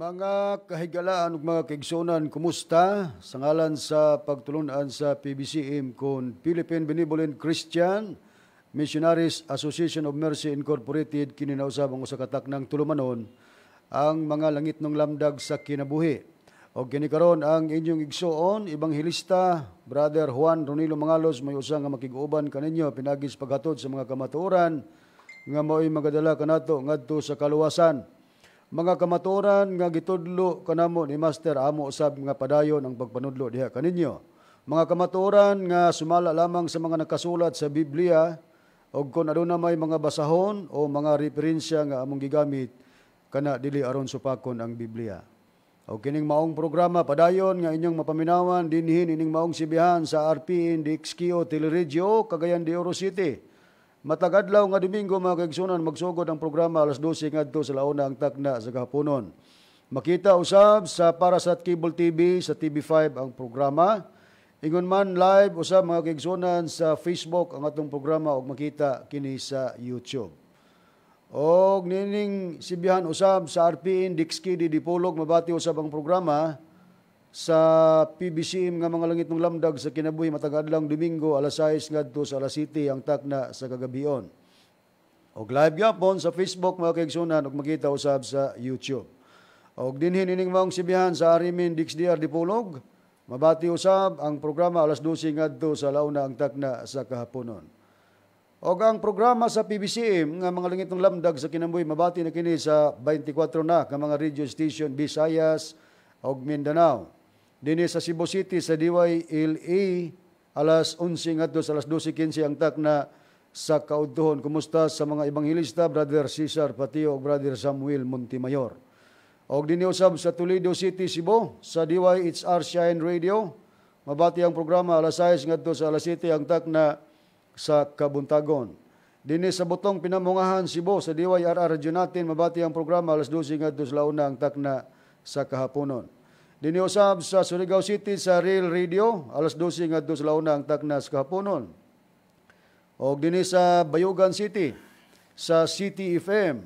Mga kahigalaan ug mga kaigsunan, kumusta? Sangalan sa pagtulunan sa PBCM kon Philippine Benibulin Christian, Missionaries Association of Mercy Incorporated, kininausab ang usa ka taknang tulumanon ang mga langit ng lamdag sa kinabuhi. Og kini karon ang inyong igsoon, Ebanghelista Brother Juan Ronilo Mangalos, may usa nga makig-uban kaninyo pinagis paghatod sa mga kamatuoran nga mao'y magadala kanato ngadto sa kaluwasan. Mga kamaturan nga gitudlo kanamo ni Master amo usab nga padayon ang pagpanudlo diha kaninyo. Mga kamaturan nga sumala lamang sa mga nakasulat sa Biblia og kon aduna may mga basahon o mga referensya nga among gigamit kana dili aron supakon ang Biblia. Og kining maong programa padayon nga inyong mapaminawan dinhin ining maong sibihan sa RPN DXKO Teleradyo Cagayan de Oro City. Matagadlaw nga Domingo mga kaigsunan, magsugod ang programa alas 12 ngadto sa launa ang takna sa kahaponon. Makita usab sa Parasat Cable TV sa TV5 ang programa. Ingon man live usab mga kaigsunan sa Facebook ang atong programa og makita kini sa YouTube. Og nining sibihan usab sa RPN Dixkid Dipolog, mabati usab ang programa sa PBCM nga mga langit ng lamdag sa kinabuhi matag-adlang Domingo alas 6 ngadto sa alas 7 ang takna sa kagabion. Og live gyapon sa Facebook mga kaigsunan og makita usab sa YouTube. Og dinhin ining maong sibihan sa Arimin DixDR Dipolog, mabati usab ang programa alas 12 ngadto sa launa ang takna sa kahaponon. Og ang programa sa PBCM nga mga langit ng lamdag sa kinabuhi mabati na kini sa 24 na ka mga radio station Visayas og Mindanao. Dini sa Cebu City sa DYLA alas 11 ngadto sa alas 12:15 ang takna sa kaudtohon. Kumusta sa mga ebanghelista Brother Cesar Patio og Brother Samuel Montimayor. Og dini usab sa Toledo City, Cebu sa DY-HR Radio, mabati ang programa alas 6 ngadto sa alas 7 ang takna sa Kabuntagon. Dini sa Butong Pinamungahan, Cebu sa DYRR Natin, mabati ang programa alas 12 ngadto sa launa ang takna sa kahaponon. Diniusab sa Surigao City sa Rail Radio alas 12 ngadto sa launa ang takna sa kahaponon. Og dini sa Bayugan City sa City FM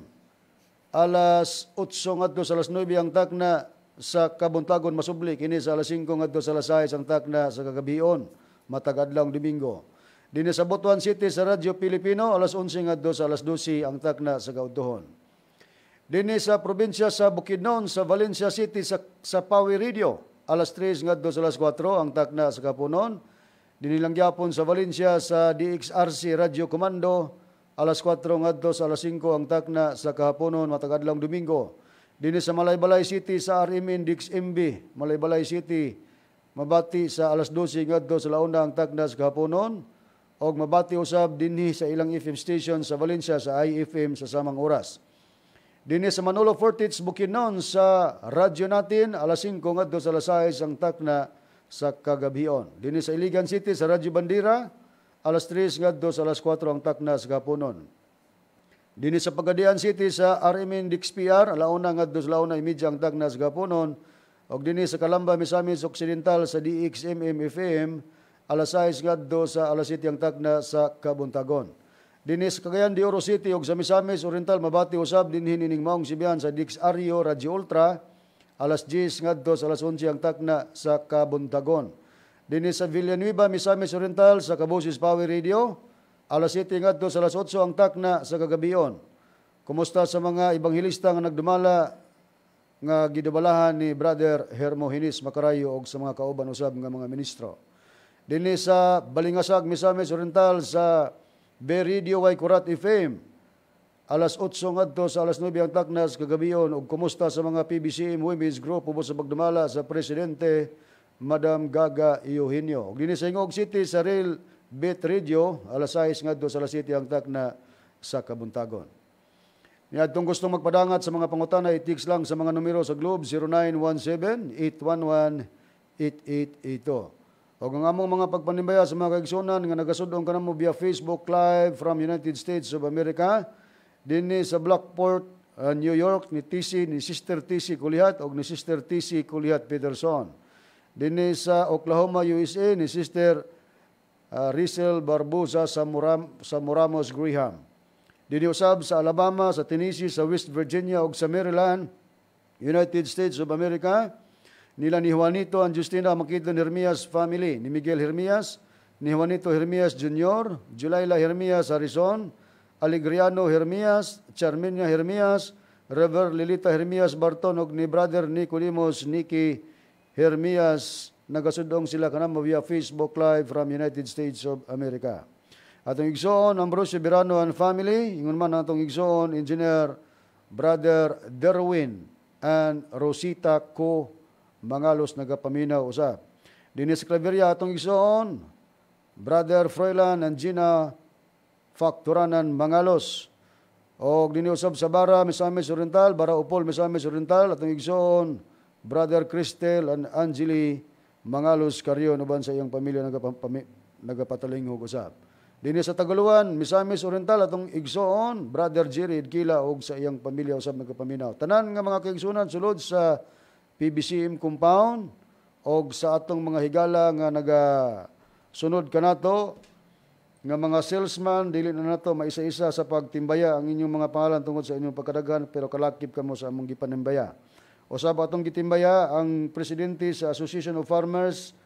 alas 8 ngadto sa alas 9 ang takna sa Kabuntagon masubli kini sa alas 5 ngadto sa alas 6 ang takna sa kagabion matag-adlaw Domingo. Dini sa Butuan City sa Radyo Pilipino alas 11 ngadto sa alas 12 ang takna sa kaudtohon. Dini sa probinsya sa Bukidnon sa Valencia City sa Paui Radio alas 3 ngadto sa alas 4 ang takna sa kahaponon. Dini lang gyapon sa Valencia sa DXRC Radyo Komando alas 4 ngadto sa alas 5 ang takna sa kahaponon matag-adlaw Domingo. Dini sa Malaybalay City sa RM Index MB Malaybalay City, mabati sa alas 12 ngadto sa launa ang takna sa kahaponon og mabati usab dinhi sa ilang FM station sa Valencia sa IFM sa samang oras. Dini sa Manolo Fortis Bukidnon sa Radyo Natin alas 5 ngadto sa alas 6 ang takna sa kagabion. Dini sa Iligan City sa Radyo Bandira alas 3 ngadto sa alas 4 ang takna sa kahaponon. Dini sa Pagadian City sa RM Index PR alauna ngadto sa launa imidya ang takna sa kahaponon. Og dini sa Calamba Misamis Occidental sa DXMM FM alas 6 ngadto sa alas 7 ang takna sa Kabuntagon. Dini sa Cagayan de Oro City og sa Misamis Oriental, mabati usab dinhi ning maong sibihan sa Diks Ario Radio Ultra alas 10 ngadto sa alas 11 ang takna sa Kabuntagon. Dini sa Villanueva Misamis Oriental sa Kabosis Power Radio alas 7 ngadto sa alas 8 ang takna sa kagabion. Kumusta sa mga ebanghelista nga nagdumala nga gidabalahan ni Brother Hermogenes Macarayo og sa mga kauban usab nga mga ministro. Dini sa Balingasag Misamis Oriental sa Radio Y-HR FM alas 8 ngadto sa alas 9 ang takna sa kagabion. Og kumusta sa mga PBCM Women's Group ubos sa pagdumala sa presidente Madam Gaga Eugenio. Og dini sa Ingog City sa Rail Radio alas 6 ngadto sa alas 7 ang takna sa Kabuntagon. Niadtong gustong magpadangat sa mga pangutana, i-text lang sa mga numero sa Globe 0917-811-8882. Og ang among mga pagpanimbaya sa mga kaigsunan nga nagasudong kanamo via Facebook Live from United States of America, dinhi sa Blackport, New York, ni Sister TC Kulihat og ni Sister TC Kulihat Peterson. Dinhi sa Oklahoma, USA, ni Sister Rizel Barbosa sa Moramos Graham. Dinhi usab sa Alabama, sa Tennessee, sa West Virginia og sa Maryland United States of America, nila ni Juanito and Justina Makito Hermias family, ni Miguel Hermias, ni Juanito Hermias Jr., Julayla Hermias Harrison, Alegriano Hermias, Charminia Hermias, Reverend Lilita Hermias Barton, og ni brother Nicodemus Nikki Hermias. Nagasudong sila kanamo via Facebook Live from United States of America. Atong igsoon, Ambrosio Birano and family, ingon man atong igsoon, Engineer Brother Derwin and Rosita Co. Mangalos nagapaminaw usab. Dennis Claveria atong igsoon, Brother Froilan and Gina Facturanan Mangalos. Og dini usab sa Bara Misamis Oriental, Bara Upol Misamis Oriental atong igsoon, Brother Cristel and Angeli Mangalos Carrion uban sa iyang pamilya nagapatalingog usab. Dini sa Tagaluan, Misamis Oriental atong igsoon, Brother Jerry Kila og sa iyang pamilya usab nagapaminaw. Tanan nga mga kaigsunan sulod sa PBCM compound og sa atong mga higala nga nagasunod kanato nga mga salesman, dili na nato maisa-isa sa pagtimbaya ang inyong mga pangalan tungod sa inyong pagkadaghan pero kalakip kamo sa among gipanimbaya. Usab atong gitimbaya ang presidente sa Association of Farmers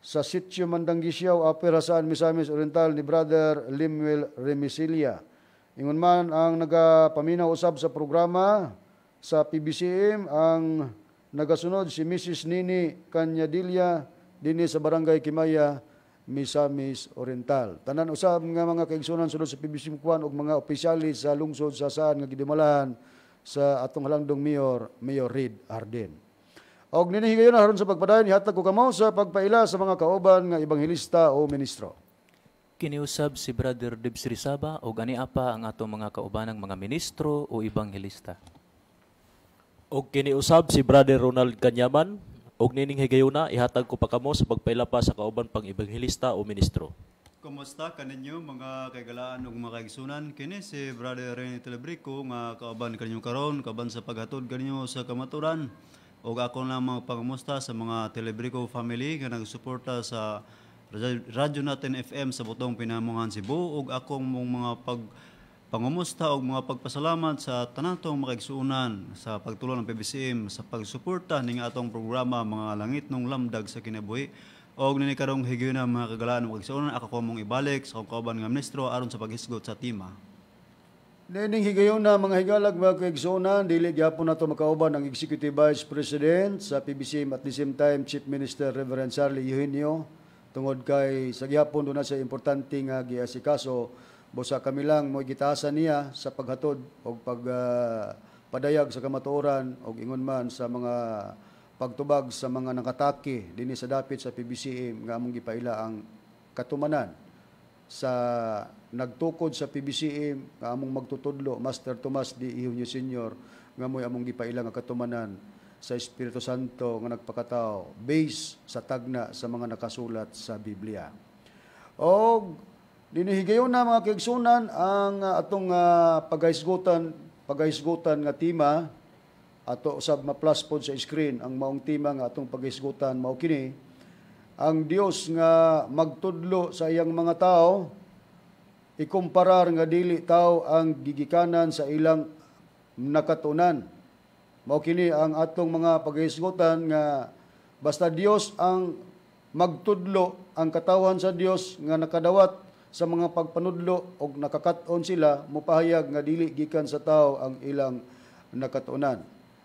sa Sitio Mandangisyaw, Upper Hasan, Misamis Oriental ni Brother Limuel Remisilia. Ingon man ang nagapaminaw usab sa programa sa PBCM ang nagasunod si Mrs. Nini Canyadilia dinhi sa Barangay Kimaya, Misamis Oriental. Tanan usab nga mga kaigsunan sulod sa PBCM kuan og mga opisyalis sa lungsod sa saan nga gidimalahan sa atong halangdong mayor, Mayor Reed Arden. Og ninihigayon aron sa pagpadayon ihatag ko kamo sa pagpaila sa mga kauban nga ebanghelista o ministro. Kiniusab si Brother Debs Rizaba og aniapa ang atong mga kaubanang mga ministro o ebanghelista. Og kiniusab si Brother Ronald Kanyaman, og nining higayuna ihatag ko pa kamo sa pagpailapa sa kauban pang ebanghelista o ministro. Kumusta kaninyo mga kaigalaan ug mga kaigsunan? Kini si Brother Rene Telebrico nga kauban kaninyo karon, kauban sa paghatod kaninyo sa kamaturan. Og ako na magpangumusta sa mga Telebrico family nga nagsuporta sa radyo natin FM sa butong Pinamungan Cebu, og akong mga pangumusta o mga pagpasalamat sa tanatong makaigsuunan sa pagtulong ng PBCM sa pagsuporta ning atong programa Mga Langit ng Lamdag sa Kinabuhi. O ninikarong higyo na mga kagalaan ng makaigsuunan, ako ko mong ibalik sa kauban ng ministro aron sa paghisgot sa tima. Nining higayon na mga higalag mga kaigsuunan, dili gyapon na ito makauban ang Executive Vice President sa PBCM at the same time Chief Minister Reverend Charlie Eugenio tungod kay sa gyapon doon na sa importanteng giasikaso. Bosa kami lang mo gitaasa niya sa paghatod o pagpadayag sa kamatuoran o ingon man sa mga pagtubag sa mga nakataki dinhi sa dapit sa PBCM nga among gipaila ang katumanan sa nagtukod sa PBCM nga among magtutudlo Master Tomas D. Eugenio Senior nga moy among gipaila nga katumanan sa Espiritu Santo nga nagpakatao based sa tagna sa mga nakasulat sa Biblia. Og dinihigayon na mga kaigsunan ang atong paghisgutan nga tema ato usab ma-plus pod sa screen ang maong tema nga atong paghisgutan mao kini ang Dios nga magtudlo sa iyang mga tao ikumparar nga dili tao ang gigikanan sa ilang nakatunan. Mao kini ang atong mga paghisgutan nga basta Dios ang magtudlo ang katawhan sa Dios nga nakadawat sa mga pagpanudlo og nakakaton sila mopahayag nga dili gikan sa tao ang ilang nakatunan.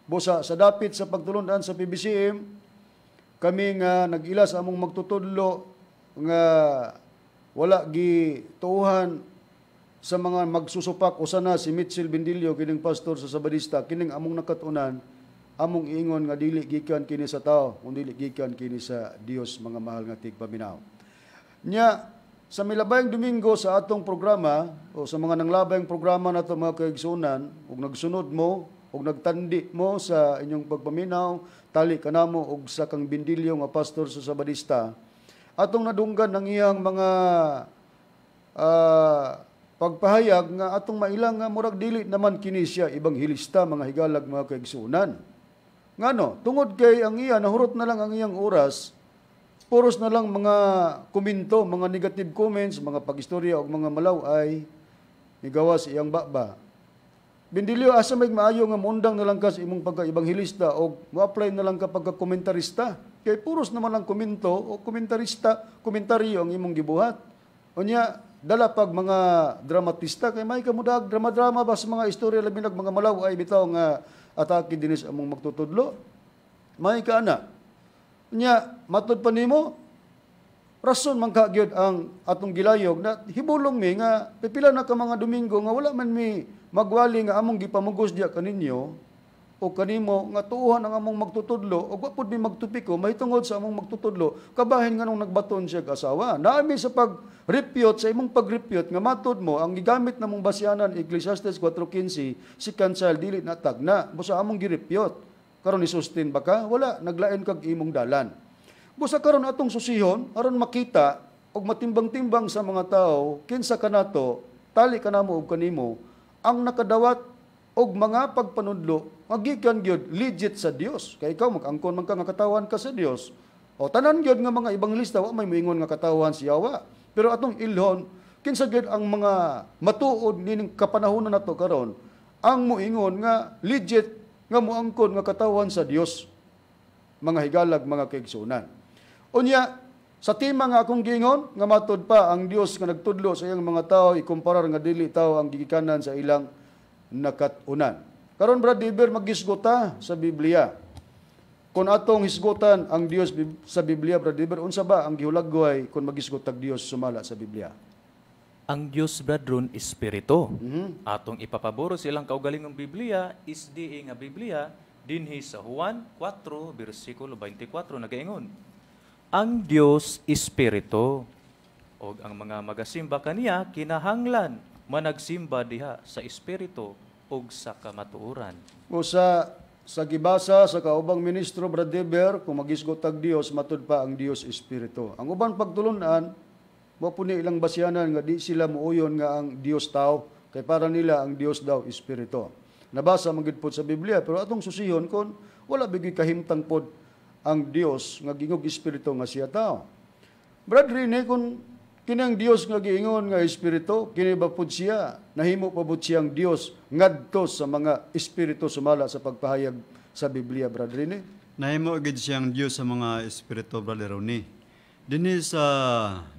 Busa sa dapit sa pagtulunan sa PBCM kami nga nagilas among magtutudlo nga wala gituuhan sa mga magsusupak usana si Mitchell Bendillo kining pastor sa Sabadista kining among nakatunan among ingon nga dili gikan kini sa tao kundi dili gikan kini sa Dios mga mahal nga tigpaminaw. Nya sa milabayang Domingo sa atong programa o sa mga nanglabayang programa nato mga kaigsunan ug nagsunod mo ug nagtandi mo sa inyong pagpaminaw tali kanamo og sa kang Bendilyo nga pastor sa Sabadista atong nadunggan ang iyang mga pagpahayag nga atong mailang nga murag dili naman kini siya ebanghelista mga higalag mga kaigsunan ngano tungod kay ang iya nahurot na lang ang iyang oras puros na lang mga komento, mga negative comments, mga pagistorya o mga malaway, igawas iyang baba. Bendillo, asa may maayo nga mondang na lang ka sa imong pagka-ebanghelista o mo-apply na lang ka pagka-komentarista. Kaya puros naman lang komento o komentarista, komentaryo ang imong gibuhat. O niya, dala pag mga dramatista, kay may kamudag, drama-drama ba sa mga istorya labi nag mga malaw ay bitaw nga atake dinis among magtutudlo? May kaana. O niya, matod pa nimo, rason man kagyod ang atong gilayog na hibulong mi nga pipila na ka mga Domingo nga wala man mi magwali nga among gipamugos diya kaninyo o kanimo nga tuuhan ang among magtutudlo o wapod mi magtupiko mahitungod sa among magtutudlo kabahin nga nung nagbaton siya kasawa. Naami sa pag-repute, sa imong pag-repute nga matod mo ang gigamit na mong basyanan Ecclesiastes 4:15 si kansal dili na tagna busa among girepute karon isustain ba ka wala naglain kag imong dalan. Busa karon atong susihon aron makita og matimbang-timbang sa mga tao kinsa kanato tali kanamo og kanimo ang nakadawat og mga pagpanudlo magikan gyud legit sa Dios kay ikaw mag-angkon man ka nga katawan ka sa Dios o tanan gyud nga mga ebangelista wa may moingon nga katawan siyawa pero atong ilhon kinsa gyud ang mga matuod nining kapanahonon nato karon ang moingon nga legit nga moangkon nga katawan sa Dios mga higalag mga kaigsunan. Unya, sa tima nga akong gingon, nga matod pa ang Dios nga nagtudlo sa iyang mga tao, ikumparar nga dili tao ang gigikanan sa ilang nakatunan. Karon Brad Deber, mag-isgota sa Biblia. Kung atong hisgotan ang Dios sa Biblia, Brad Deber, unsa ba ang gihulagway kung mag-isgot ang Dios sumala sa Biblia? Ang Dios, bradron, espiritu. Atong ipapaboro silang kaugalingong Biblia, isdi nga Biblia, dinhi sa Juan 4, versikulo 24, nagaingon. Ang Dios espiritu o ang mga magasimba kaniya kinahanglan managsimba diha sa espiritu o sa kamatuoran. Usa sa gibasa sa kaubang ministro Brad Deber kung magisgot ang Dios matud pa ang Dios espiritu. Ang uban pagtulunan wa pud ni ilang basyanan nga di sila muuyon nga ang Dios tao kay para nila ang Dios daw espiritu. Nabasa man gid pod sa Biblia pero atong susihon kon wala bigi kahimtang pod ang Dios nga gingog espiritu nga siya tao. Brad Rene, kung kinang Dios nga giingon nga espiritu, kinibapod siya, nahimo pabot siyang Dios ngadto sa mga espiritu sumala sa pagpahayag sa Biblia, Brad Rene? Nahimo agad siyang Dios sa mga espiritu, Brad Rene. Dinhi sa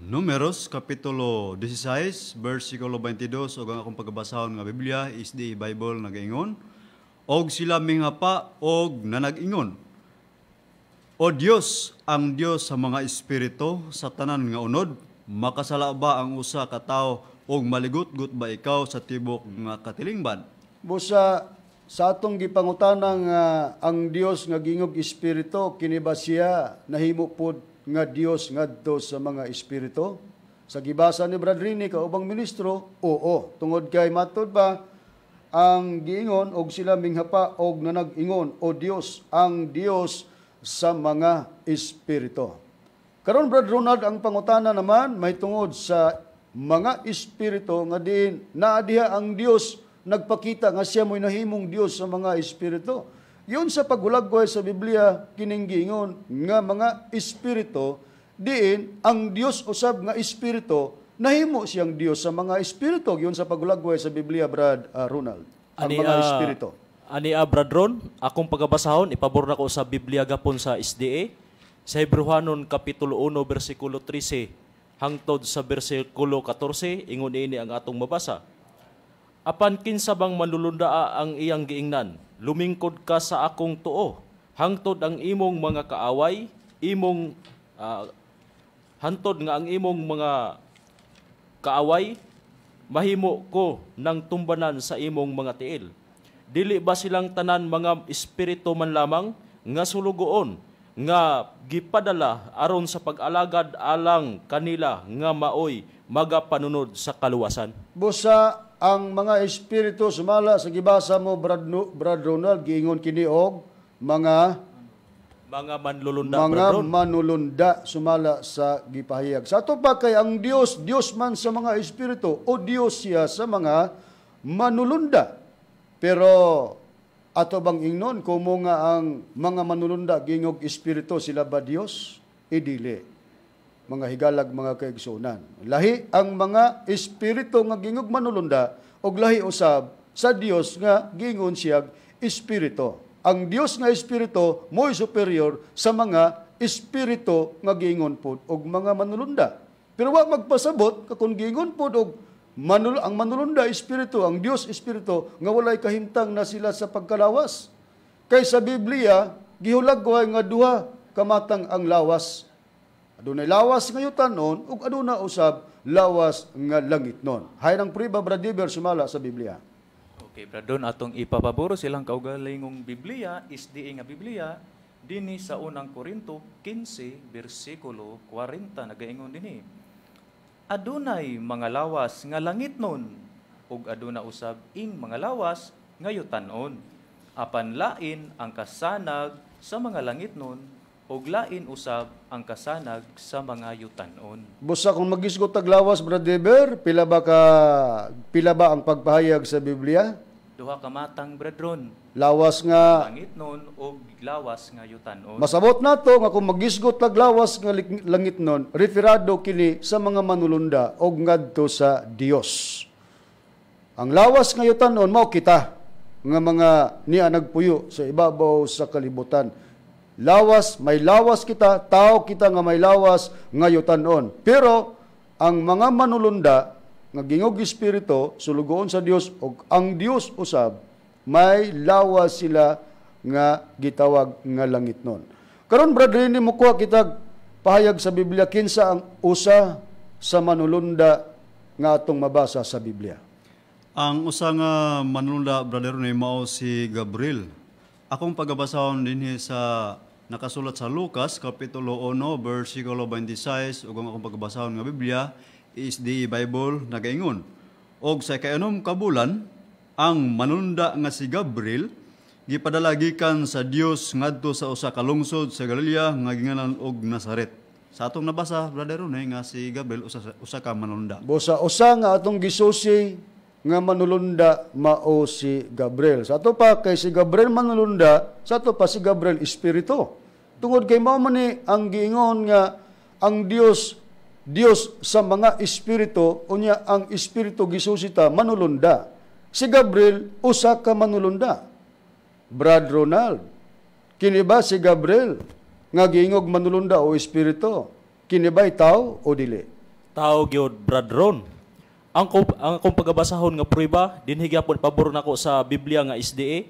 Numeros, Kapitulo 16, versikulo 22, o ang akong pagkabasahon nga Biblia, is the Bible nga giingon, og sila mingapa og nanag-ingon. O Dios, ang Dios sa mga espiritu sa tanan nga unod, makasala ba ang usa ka tawo og maligot-gut ba ikaw sa tibok nga katilingban? Busa sa atong gipangutana nga ang Dios nga gingog espiritu kinibasiya nahimo pod nga Dios ngadto sa mga espiritu? Sa gibasa ni Brad Rini kaubang ministro, oo, tungod kay matud ba ang giingon og sila minghapa og nanag-ingon o Dios, ang Dios sa mga espiritu. Karon Brad Ronald, ang pangutana naman may tungod sa mga espiritu nga din naadiha ang Dios nagpakita nga siya mo'y nahimong Dios sa mga espiritu. Yun sa paghulagway sa Biblia kininggingon nga mga espiritu diin ang Dios usab nga espiritu nahimo siyang Dios sa mga espiritu. Yun sa paghulagway sa Biblia, Brad Ronald, ang mga espiritu. Ani Abradron, akong pagabasahon, ipabor na ko sa Biblia gapon sa SDA, sa Hebrewanon Kapitulo 1, versikulo 13, hangtod sa versikulo 14, ingon ini ang atong mabasa. Apan kinsa bang manlulundaa ang iyang giingnan, lumingkod ka sa akong tuo, hangtod ang imong mga kaaway, imong, hangtod nga ang imong mga kaaway, mahimo ko ng tumbanan sa imong mga tiil. Dili ba silang tanan mga espiritu man lamang nga sulugoon nga gipadala aron sa pag-alagad alang kanila nga maoy magapanunod sa kaluwasan? Busa ang mga espiritu sumala sa gibasa mo, Brad Ronald, giingon kini og mga manlulunda sumala sa gipahayag. Sa ato pa kay ang Dios, Dios man sa mga espiritu o Dios siya sa mga manlulunda. Pero ato bang ingnon kumo nga ang mga manulunda gingog espiritu sila ba Dios? Idili. Mga higalag mga kaigsunan. Lahi ang mga espiritu nga gingog manulunda og lahi usab sa Dios nga gingon siyag espirito. Ang Dios nga espirito mo'y superior sa mga espirito nga gingon pod og mga manulunda. Pero wa magpasabot kakung gingon pod og ang manulunda espirito, ang Dios espirito nga walay kahimtang na sila sa pagkalawas. Kay sa Biblia gihulag way nga duha kamatang ang lawas. Adunay lawas nga yutanon ug aduna usab lawas nga langit non. Hay nang priba bradiver sumala sa Biblia. Okay, bradon atong ipapaboro silang kaugalingong Biblia is diing nga Biblia dinhi sa unang Korinto 15 bersikulo 40 nagaingon dinhi. Adunay mga lawas nga langit nun ug aduna usab ing mga lawas nga yutan-on. Apan lain ang kasanag sa mga langit nun ug lain usab ang kasanag sa mga yutan-on. Busa kung magisgot taglawas bradiver, pila ba ang pagpahayag sa Biblia? Duha kamatang bretron. Lawas nga langit nun o lawas nga yutanon. Masabot nato nga kung magisgot lag lawas nga langit nun, referado kini sa mga manulunda o ngadto sa Dios. Ang lawas nga yutanon mao kita nga mga niya nagpuyo sa ibabaw sa kalibutan. Lawas, may lawas kita, tao kita nga may lawas nga yutanon. Pero ang mga manulunda nga gingog espirito sulugoon sa Dios og ang Dios usab may lawas sila nga gitawag nga langit non. Karon brother ni mokuha kita pahayag sa Biblia kinsa ang usa sa manulunda nga atong mabasa sa Biblia. Ang usa nga manulunda brother ni mao si Gabriel. Akong pagabasahon dinhi sa nakasulat sa Lucas kapitulo 1 bersikulo 26 ug akong pagabasahon nga Biblia is the Bible nagaingon. Og sa ikaunom ka bulan, ang manunda nga si Gabriel gipadalagikan sa Dios ngadto sa usa ka lungsod sa Galilea nga gingalan og Nazaret. Sa atong nabasa brother Ronay nga si Gabriel usa ka manulunda. Busa usa nga atong gisusi nga manulunda mao si Gabriel. Sa ato pa kay si Gabriel manulunda, sa ato pa si Gabriel espirito. Tungod kay mao man ni ang giingon nga ang Dios sa mga espiritu, unya ang espiritu gisusita manulunda. Si Gabriel usa ka manulunda. Brad Ronald, kini ba si Gabriel nga giingog manulunda o espiritu? Kini ba'y tao o dili? Tao gyud Brad Ron. Ang akong pagabasahon nga prueba dinhi gyapon pabor nako sa Biblia nga SDA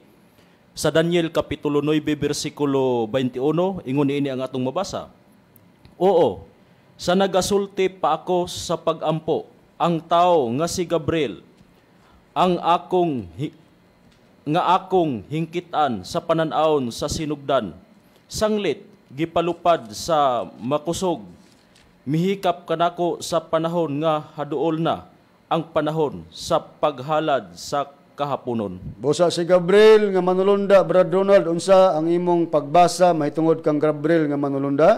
sa Daniel kapitulo 9 bersikulo 21 ingon ini ang atong mabasa. Oo. Sa nagasulti pa ako sa pagampo, ang tao nga si Gabriel, ang akong hingkitan sa pananawon sa sinugdan, sanglit gipalupad sa makusog, mihikap kanako sa panahon nga haduol na ang panahon sa paghalad sa kahaponon. Busa si Gabriel nga manulunda, Brad Ronald, unsa ang imong pagbasa mahitungod kang Gabriel nga manulunda?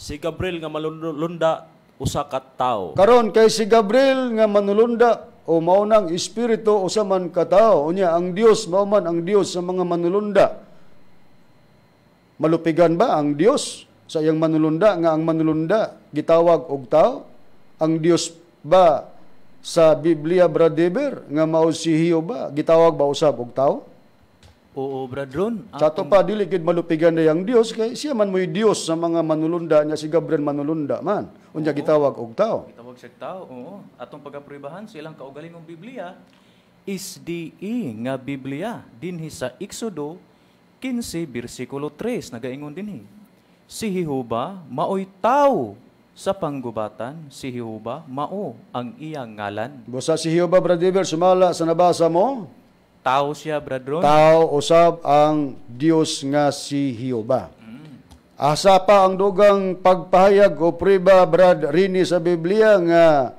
Si Gabriel nga manulunda usa ka tawo. Karon kay si Gabriel nga manulunda o mao nang espiritu usa man ka tawo, unya ang Dios mao man ang Dios sa mga manulunda. Malupigan ba ang Dios sa iyang manulunda nga ang manulunda gitawag og tawo? Ang Dios ba sa Biblia bradiver nga mao si Jehova gitawag ba usab og tawo? Oo, bradron. Sa ato pa, dili gid malupigan na yung Dios, kay siya man mo'y Dios sa mga manulunda niya, si Gabriel manulunda man. Unya gitawag og tao. Gitawag siya tao, oo. Atong pagaprubahan sa ilang kaugalingong Biblia is di nga Biblia dinhi sa Exodo 15 bersikulo 3 nagaingon dinhi. Si Jehova maoy tao sa panggubatan, si Jehova mao ang iyang ngalan. Busa si Jehova bradiver sumala sa nabasa mo? Tao siya, bradron. Tao usab ang Dios nga si Jehova. Asa pa ang dugang pagpahayag o priba, brad rini sa Biblia nga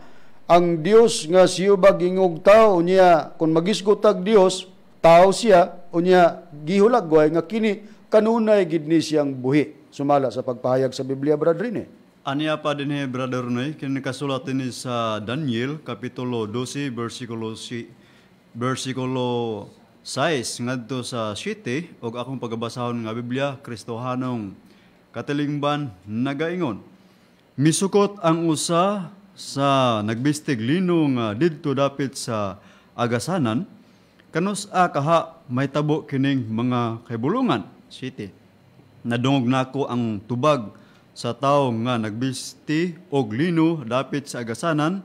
ang Dios nga si Jehova gingog tao niya kung magisgot ag Dios, tao siya unya gihulag way nga kini kanunay gid ni siyang buhi. Sumala sa pagpahayag sa Biblia, brad rini. Aniya pa dinhi brother Noy kini kasulat dinhi sa Daniel kapitulo 12 bersikulo 6 ngadto sa 7 og akong pagabasahon nga Biblia Kristohanong katilingban nagaingon. Misukot ang usa sa nagbistig linong didto dapit sa agasanan Kanusa kaha may tabo kining mga kaybulungan city. Nadungog nako ang tubag sa tao nga nagbisti og lino dapit sa agasanan,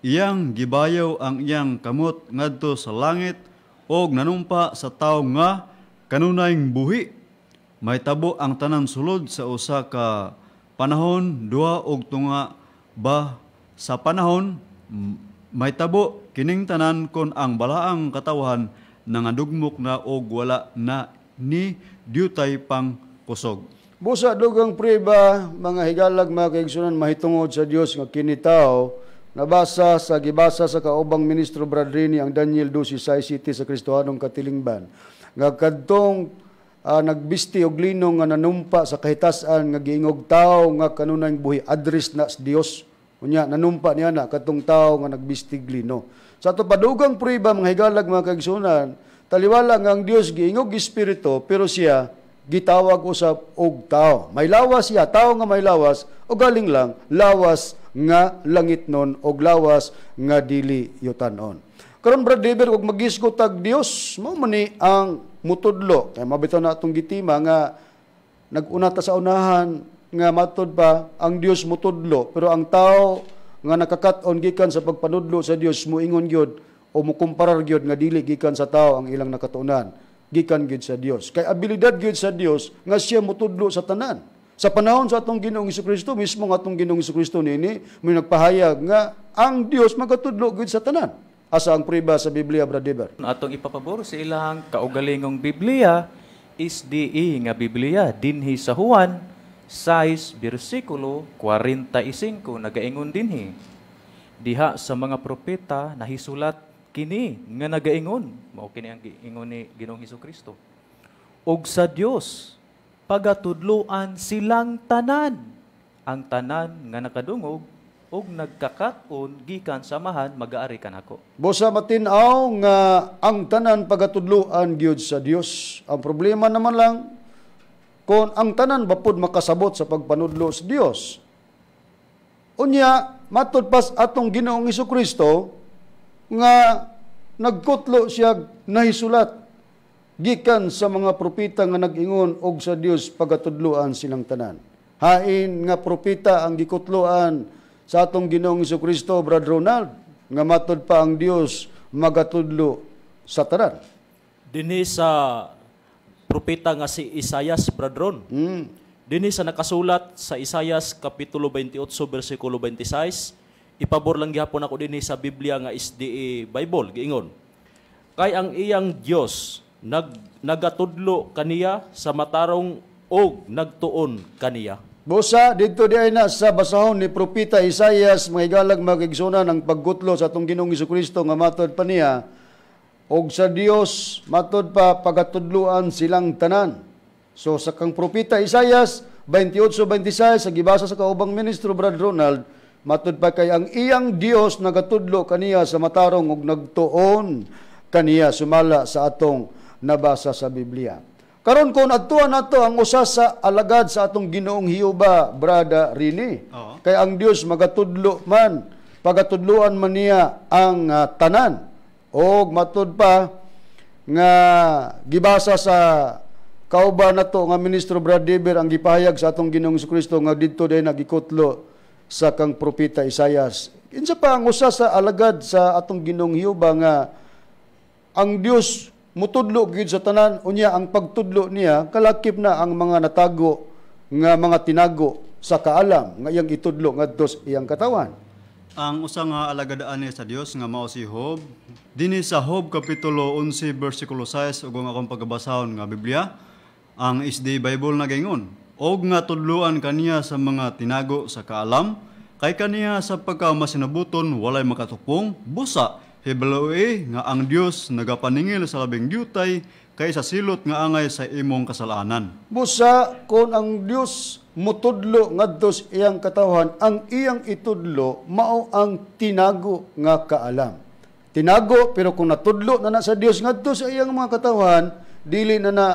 iyang gibayaw ang iyang kamot ngadto sa langit og nanumpa sa tao nga kanunayng buhi. May tabo ang tanan sulod sa usa ka panahon, duha og tunga ba sa panahon. May tabo kining tanan kon ang balaang katawhan nangadugmok na og wala na ni diyutay pang kusog. Busa dugang priba mga higalag mga kaigsunan mahitungod sa Dios nga kini tawo. Nabasa sa gibasa sa kaubang ministro Bradrini ang Daniel 2:6 sa Kristohanong katilingban nga kadtong nagbisti og lino nga nanumpa sa kahitasan nga giingog tao nga kanunayng buhi, address na sa Dios. Unya nanumpa niya na kadtong tao nga nagbisti og lino. Sa ato padugang priba mga higalag mga kaigsunan, taliwala nga ang Dios giingog espiritu pero siya gitawag usab og tao. May lawas siya, tao nga may lawas o galing lang lawas nga langit non og lawas nga dili yutanon. Karon Brad David, og magisgo tag Dios, mao mani ang mutudlo. Kay mabitaw na atong gitima nga naguna ta sa unahan nga matud pa ang Dios mutudlo, pero ang tao nga nakakat-on gikan sa pagpanudlo sa Dios moingon gyud o mokumparar gyud nga dili gikan sa tao ang ilang nakatunan, gikan gyud sa Dios. Kay abilidad gyud sa Dios nga siya mutudlo sa tanan. Sa panahon sa atong Ginoong Jesucristo, mismo ang atong Ginoong Jesucristo nini, may nagpahayag nga ang Dios magatudlo gid sa tanan. Asa ang priba sa Biblia, Bradiber? Atong ipapabor sa ilang kaugalingong Biblia is di nga Biblia, dinhi sa Juan 6, versikulo 45, nagaingon dinhi. Diha sa mga propeta nahisulat kini nga nagaingon, mao kini ang giingon ni Ginoong Jesucristo. Og sa Dios pagatudloan silang tanan, ang tanan nga nakadungog og nagkakat-on gikan samahan mag-aari kanako. Busa matinaw nga ang tanan pagatudloan gyud sa Dios. Ang problema naman lang kon ang tanan bapod makasabot sa pagpanudlo sa Dios. Unya matud pas atong Ginoong Hesukristo nga nagkutlo siya nahisulat gikan sa mga propeta nga nag-ingon og sa Dios pagatudloan silang tanan. Hain nga propeta ang gikutloan sa atong Ginoong Jesucristo, Brad Ronald, nga matud pa ang Dios magatudlo sa tanan. Dinhi sa propeta nga si Isaias, Brad Ron. Dinhi sa nakasulat sa Isaias kapitulo 28 bersikulo 26. Ipabor lang gihapon ako dinhi sa Biblia nga SDA Bible giingon. Kay ang iyang Dios nagatudlo kaniya sa matarong og nagtuon kaniya. Busa dito di ay na sa basahon ni propeta Isaias maigalag magigsunan ang paggutlo sa atong Ginoong Jesucristo nga matud pa niya og sa Dios matud pa pagatudloan silang tanan. So sa kang propeta Isaias 28:26 sa gibasa sa kaubang ministro Brad Ronald, matud pa kay ang iyang Dios nagatudlo kaniya sa matarong og nagtuon kaniya, sumala sa atong nabasa sa Biblia. Karon kon adtuan nato ang usa sa alagad sa atong Ginoong Heoba, Brada Rini. Kay ang Dios magatudlo man, pagatudloan man niya ang tanan. Og matud pa nga gibasa sa kauban nato nga ministro Brad Deber ang gipahayag sa atong Ginoong Jesucristo nga didto day nagikutlo sa kang propeta Isaias. Insa pa ang usa sa alagad sa atong Ginoong Heoba nga ang Dios mutudlo gyud sa tanan, unya ang pagtudlo niya kalakip na ang mga natago nga mga tinago sa kaalam nga iyang itudlo ngadto sa iyang katawan. Ang usa nga alagadaan niya sa Dios nga mao si Job, dinhi sa Job kapitulo 11 bersikulo 6 ug ang akong pagabasahon nga Biblia, ang SD Bible nagaingon, og nga tudloan kaniya sa mga tinago sa kaalam, kay kaniya sa pagka masinabuton walay makatupong. Busa Heblawe nga ang Dios nagapaningil sa labing diyutay kaysa silot nga angay sa imong kasalanan. Busa kon ang Dios mutudlo ngadto sa iyang katawhan, ang iyang itudlo mao ang tinago nga kaalam. Tinago pero kung natudlo na na sa Dios ngadto sa iyang mga katawhan, dili na na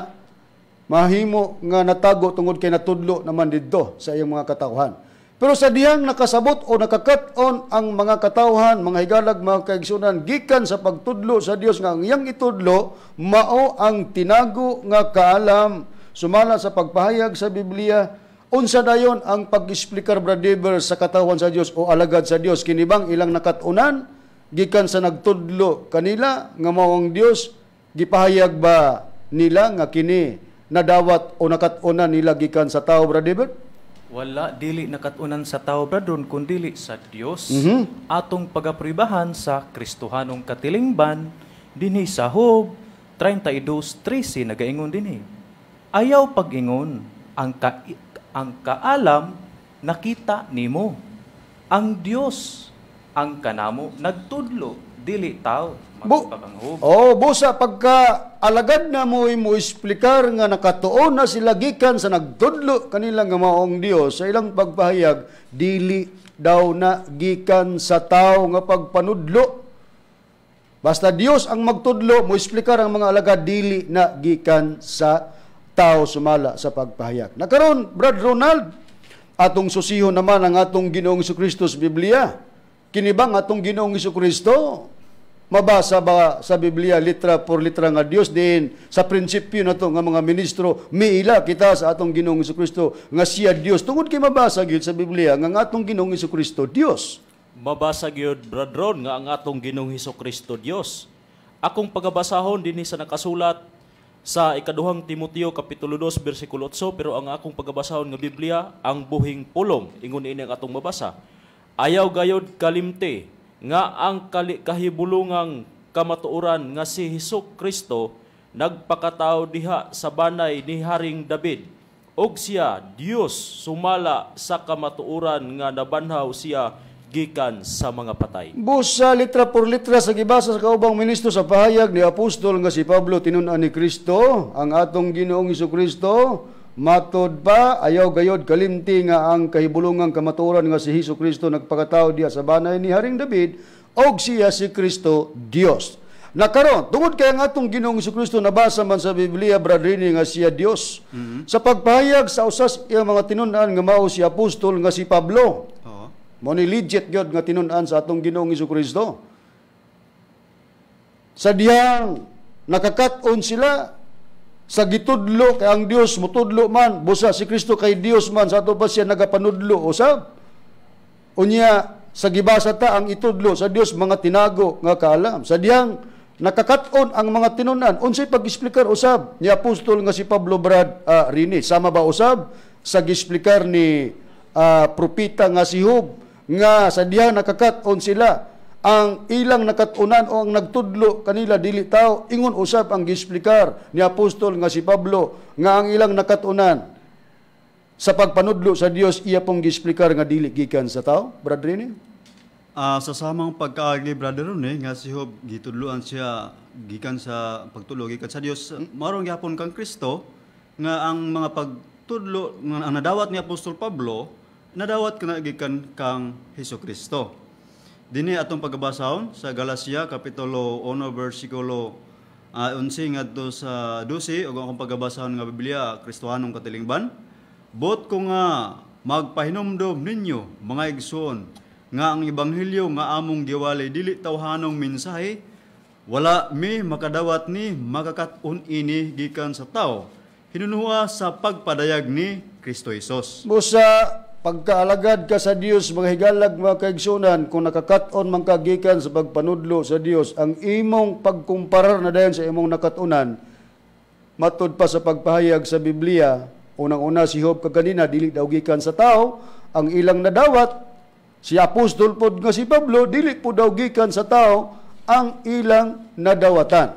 mahimo nga natago tungod kay natudlo naman didto sa iyang mga katawhan. Pero sa diyang nakasabot o nakakat'on ang mga katawhan, mga higalag, mga kaigsunan, gikan sa pagtudlo sa Dios nga ang iyang itudlo, mao ang tinago nga kaalam, sumala sa pagpahayag sa Biblia. Unsa dayon ang pag-explikar, brother, sa katawhan sa Dios o alagad sa Dios, kinibang ilang nakat'unan, gikan sa nagtudlo kanila, nga mao ang Dios, gipahayag ba nila nga kini nadawat o nakat'unan nila gikan sa tao, brother? Wala dili nakatunan sa tao, bradron, kundili sa Dios. Atong pagapribahan sa Kristohanong katilingban dinhi sa Hub 32:13 nagaingon dinhi. Ayaw pag-ingon ang kaalam nakita nimo. Ang Dios ang kanamo nagtudlo dili tao. Busa pagka alagad na mo explicar nga nakatuon na sila gikan sa nagtudlo kanila nga maong Dios sa ilang pagpahayag, dili daw na gikan sa tao nga pagpanudlo. Basta Dios ang magtudlo, mo explicar ang mga alagad dili na gikan sa tao sumala sa pagpahayag. Nakaron, Brad Ronald, atong susihon naman ang atong Ginoong Jesucristo sa Biblia. Kinibang atong Ginoong Jesucristo, mabasa ba sa Biblia litra por litra nga Dios din sa prinsipyo na to nga mga ministro miila kita sa atong Ginoong Jesucristo nga siya Dios? Tungod kay mabasa gyud sa Biblia nga ang atong Ginoong Jesucristo Dios. Mabasa gyud, brethren, nga ang atong Ginoong Jesucristo Dios. Akong pagabasahon dinhi sa nakasulat sa ikaduhang Timoteo kapitulo 2 bersikulo 8, pero ang akong pagabasahon nga Biblia ang buhing pulong. Ingon ini ang atong mabasa. Ayaw gayod kalimti nga ang kahibulungang kamatuoran nga si Jesucristo nagpakatao diha sa banay ni Haring David, og siya Dios sumala sa kamatuoran nga nabanhaw siya gikan sa mga patay. Busa litra por litra sa gibasa sa kaubang ministro sa pahayag ni apostol nga si Pablo tinun-an ni Kristo, ang atong Ginoong Jesucristo. Matod pa, ayaw gayod kalimti nga ang kahibulungang kamatuoran nga si Jesucristo nagpakatao diya sa banay ni Haring David, og siya si Kristo Dios. Nakaron, tungod kay ang atong Ginoong Jesucristo nabasa man sa Biblia, bradrini, nga siya Dios. Sa pagpahayag sa usas iyang mga tinun-an nga mao si apostol nga si Pablo. Mo ni legit gyud nga tinun-an sa atong Ginoong Jesucristo. Sa diyang nakakaton sila sa gitudlo kay ang Dios mutudlo man, busa si Kristo kay Dios man, sa ato ba siya nagapanudlo usab? Unya sa gibasa ta ang itudlo sa Dios mga tinago nga kaalam. Sa diyang nakakaton ang mga tinun-an, unsay pag-explicar usab ni apostol nga si Pablo, Brad Rini? Sama ba usab sa gi-explicar ni propeta nga si Hub, nga sa diyang nakakaton sila ang ilang nakatunan o ang nagtudlo kanila dili tao? Ingon usab ang gi-explicar ni apostol nga si Pablo nga ang ilang nakatunan sa pagpanudlo sa Dios, iya pong gi-explicar nga dili gikan sa tao, brother ni? Sa samang pagkaagi, brother ni, nga si Job gitudloan siya gikan sa pagtudlo gikan sa Dios. Marong gyapon kang Kristo nga ang mga pagtudlo nga nadawat ni apostol Pablo nadawat kana gikan kang Hesukristo. Dini atong pagabasahon sa Galacia kapitulo 1 versikulo 11 ngadto sa 12, ug akong pagabasahon nga Biblia Kristohanong katilingban. Bot ko nga magpahinumdom ninyo mga igsoon nga ang ebanghelyo nga among giwalay dili tawhanong mensahe, wala mi makadawat ni makakaton ini gikan sa tao, hinunuha sa pagpadayag ni Kristo Hesus. Busa pagkaalagad ka sa Dios, mga higalag, mga kaigsunan, kung nakakaton man ka gikan sa pagpanudlo sa Dios, ang imong pagkumparar na dayon sa imong nakatunan, matod pa sa pagpahayag sa Biblia, unang-una si Job kaganina, dili daw gikan sa tao, ang ilang nadawat, si apostol pod nga si Pablo, dili po daw gikan sa tao, ang ilang nadawatan.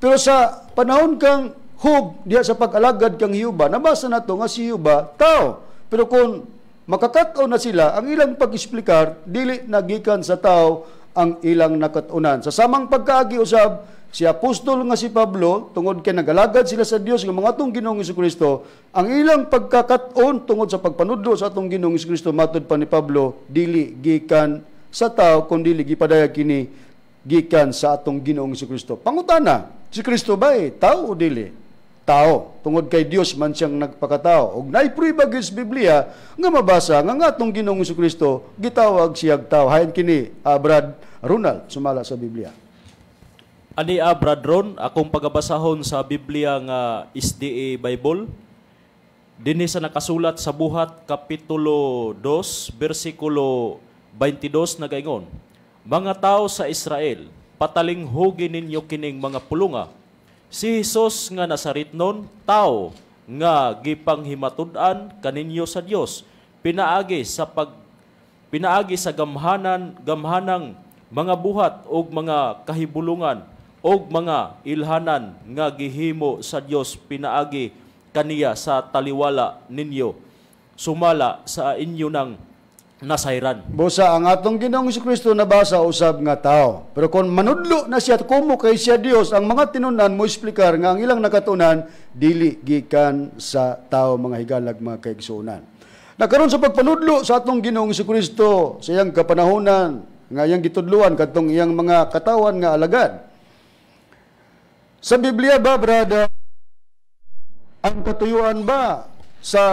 Pero sa panahon kang Job, diya sa pag-alagad kang Hiuba, nabasa na to nga si Hiuba, tao. Pero kung makakatao na sila, ang ilang pag-explicar, dili nagikan sa tao ang ilang nakatunan. Sa samang pagkaagi-usab, si apostol nga si Pablo, tungod kay nagalagad sila sa Dios ng mga atong Ginoong Jesucristo, ang ilang pagkakataon tungod sa pagpanudlo sa atong Ginoong Jesucristo, matod pa ni Pablo, dili gikan sa tao, kundi dili gipadayag kini gikan sa atong Ginoong Jesucristo. Pangutana, si Kristo ba tao o dili? tao, tungod kay Dios man siyang nagpakatao. Ug naipriba gyud sa Biblia nga mabasa nga ang atong Ginoong Jesucristo gitawag siyang tao. Hayan kini Brad Ronald sumala sa Biblia. Ani Brad Ron, akong pagabasahon sa Biblia nga SDA Bible dinhi sa nakasulat sa Buhat kapitulo 2 bersikulo 22 nagaingon, mga tao sa Israel, patalinghugi ninyo kining mga pulunga. Si Jesus nga Nasaretnon, tao nga gipanghimatud-an kaninyo sa Dios, pinaagi sa gamhanang mga buhat og mga kahibulungan og mga ilhanan nga gihimo sa Dios pinaagi kaniya sa taliwala ninyo sumala sa inyo nang nasairan. Busa ang atong Ginoong Jesucristo nabasa usab nga tao. Pero kung manudlo na siya kumo kay siya Dios, ang mga tinunan mo explicar nga ang ilang nakatunan dili gikan sa tao, mga higalag, mga kaigsunan. Nagkaroon sa pagpanudlo sa atong Ginoong Jesucristo sa iyang kapanahonan nga iyang gitudluan kadtong iyang mga katawan nga alagad. Sa Biblia ba, brada, ang katuyuan ba sa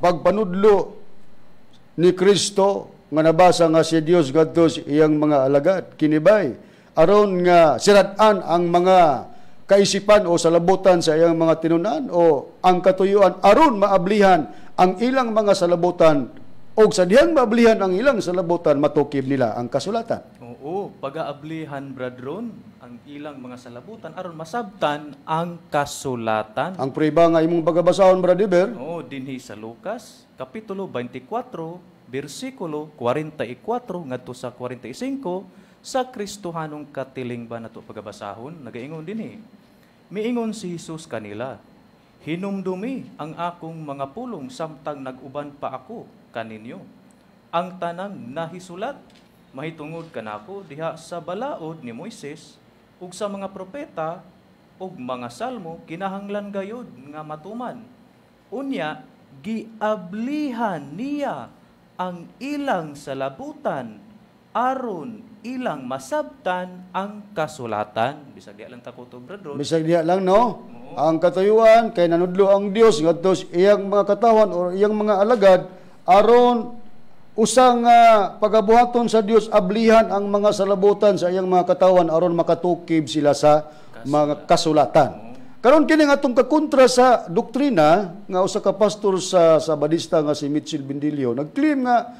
pagpanudlo ni Kristo nga nabasa nga si Dios gadto iyang mga alagad kinibay aron nga sirad-an ang mga kaisipan o salabutan sa iyang mga tinunan, o ang katuyuan aron maablihan ang ilang mga salabutan o sa diyang maablihan ang ilang salabutan matukib nila ang kasulatan? Oo, pag-aablihan, brethren, ang ilang mga salabutan aron masabtan ang kasulatan. Ang priba nga imong pagabasahon, brother Ber? Oo, dinhi sa Lucas kapitulo 24 bersikulo 44 ngadto sa 45 sa Kristohanong katiling ba nato pagabasahon nagaingon dinhi, miingon si Jesus kanila, hinumdumi ang akong mga pulong samtang naguban pa ako kaninyo, ang tanang nahisulat mahitungod kanako diha sa balaod ni Moises ug sa mga propeta ug mga salmo kinahanglan gayud nga matuman. Unya giablihan niya ang ilang salabutan aron ilang masabtan ang kasulatan. Bisag diya lang takuto, brethren. Bisag diya lang, no? Oo. Ang katayuan kay nanudlo ang Dios ngadto iyang mga katawan o iyang mga alagad aron usang pagabuhaton sa Dios ablihan ang mga salabutan sa iyang mga katawan aron makatukib sila sa mga kasulatan. Karon kini nga atong kakontra sa doktrina nga usa ka pastor sa Sabadista nga si Mitchell Bendillo nagclaim nga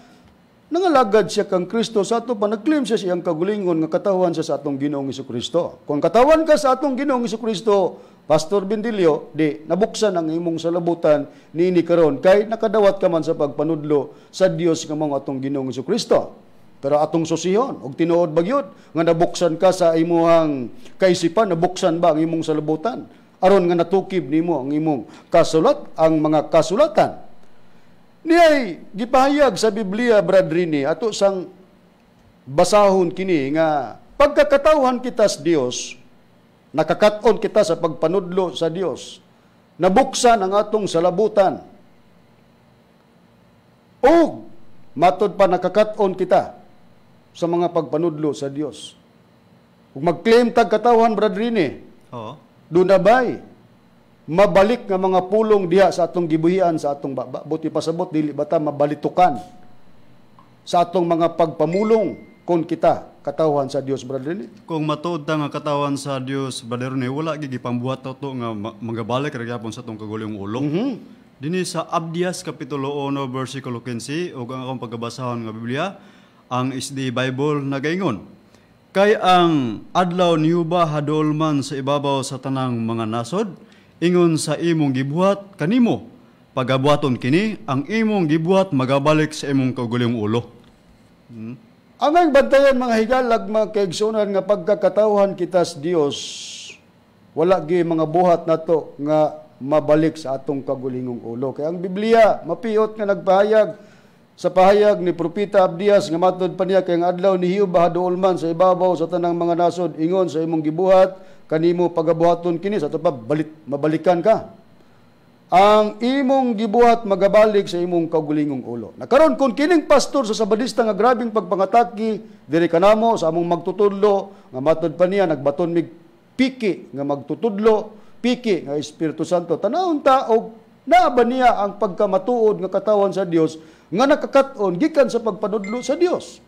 nangalagad siya kang Kristo sa ato pa, nagclaim siya siyang kagulingon nga katawan siya sa atong Ginoong Hesukristo. Kung katawan ka sa atong Ginoong Hesukristo, Pastor Bendillo, di nabuksan ang imong salabutan niini karon kay nakadawat ka man sa pagpanudlo sa Dios nga mao atong Ginoong Hesukristo. Pero atong susihon, og tinuod bagyod nga nabuksan ka sa imong kaisipan, nabuksan ba ang imong salabutan aron nga natukib nimo ang imong mga kasulatan. Niay gipahayag sa Biblia, bradrini, ato sang basahon kini nga pagkakatawhan kita sa Dios, nakakaton kita sa pagpanudlo sa Dios, nabuksan ang atong salabutan. O matod pa nakakaton kita sa mga pagpanudlo sa Dios. Kung mag-claim tagkatawhan, bradrini, oo, dunabay mabalik nga mga pulong diha sa atong gibuhian sa atong buti pasabot dili bata mabalitukan sa atong mga pagpamulong kon kita katawan sa Dios, brother. Kung matuod nga katawan sa Dios, brother, wala gyud gipambuhat to nga magabalik ra gyapon sa atong kagulong ulong. Dinhi sa Abdias kapitulo 1 bersikulo 15 ug ang akong pagabasahon nga Biblia, ang SD Bible nagaingon, kay ang adlaw niyo ba hadolman sa ibabaw sa tanang mga nasod, ingon sa imong gibuhat kanimo, pagabuhaton kini, ang imong gibuhat magabalik sa imong kaguling ulo. Ang bantayan, mga higalag, mga kaigsunan, nga pagkakatawhan kita sa Dios, wala gi mga buhat nato nga mabalik sa atong kagulingong ulo. Kaya ang Biblia mapiot nga nagpahayag sa pahayag ni Propeta Abdias nga matod pa niya, kay ang adlaw ni Hiuba haduolman sa ibabaw sa tanang mga nasod, ingon sa imong gibuhat kanimo, pagabuhaton kini, sa ato pa mabalikan ka, ang imong gibuhat magabalik sa imong kagulingong ulo. Nakaron kun kining pastor sa Sabadista nga grabing pagpangataki diri kanamo sa among magtutudlo, nga matod pa niya nagbaton mig piki nga magtutudlo piki nga Espiritu Santo. Tanawon ta og naaba niya ang pagkamatuod nga katawan sa Dios nga nakakaton gikan sa pagpanudlo sa Dios.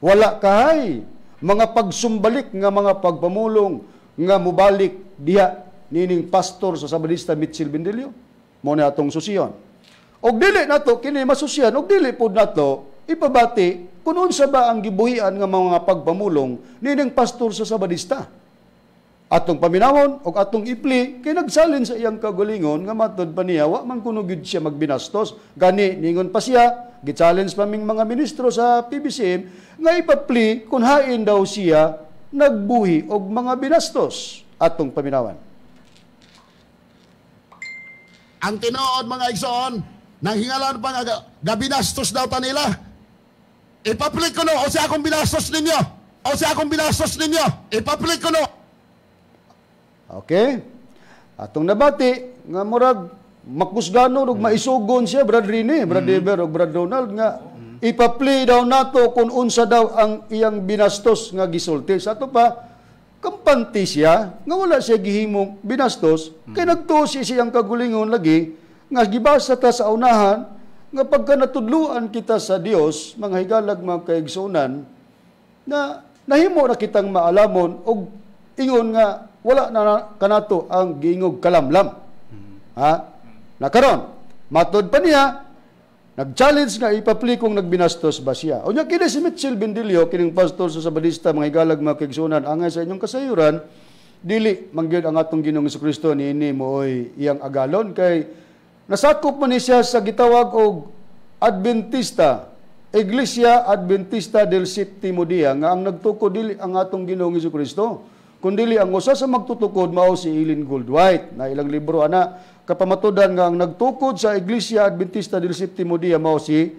Wala kahay mga pagsumbalik nga mga pagpamulong nga mubalik diha nining pastor sa Sabadista Mitchell Bendillo. Mo na atong susiyon. Og dili nato kini masusiyan og dili pud nato ipabati kun unsa ba ang gibuhian nga mga pagpamulong nining pastor sa Sabadista. Atong paminawon o atong ipli kay nagsalin sa iyang kagulingon nga matod pa niya wa man kuno gid siya magbinastos gani ningon pa siya gi-challenge pa ming mga ministro sa PBCM nga ipapli kun hain daw siya nagbuhi og mga binastos. Atong paminawon ang tinuod mga igsoon nang hingalan pa nga gabinastos daw ta nila ipapli kuno o si akong binastos ninyo o si akong binastos ninyo ipapli kuno. Okay? Atong nabati nga murag makusganon ug maisugon siya Brad Rene, Brad Ever ug Brad Ronald nga ipa-play daw nato kung unsa daw ang iyang binastos nga gisulti. Sa ato pa kampanti siya nga wala siya gihimong binastos kay nagtuo siya siyang kagulingon lagi nga gibasa ta sa unahan nga pagka natudluan kita sa Dios mga higalag mga kaigsunan na nahimo ra kitang maalamon og ingon nga wala na kanato ang giingog kalamlam. Ha? Na karon, matod pa niya, nag-challenge na ipaplikong nagbinastos ba siya. O niya, kini si Mitchell Bendillo, kining pastor sa Sabadista, mga higalag, mga kaigsunan, angay sa inyong kasayuran, dili, manggiyod ang atong Ginoong Jesucristo, niini mo oy iyang agalon, kay nasakop man siya sa gitawag og Adventista, Iglesia Adventista del Séptimo Dia, nga ang nagtukod dili ang atong Ginoong Jesucristo. Kundili ang usa sa magtutukod mao si Ellen G. White na ilang libro ana kapamatudan nga ang nagtukod sa Iglesia Adventista del Séptimo Dia mao si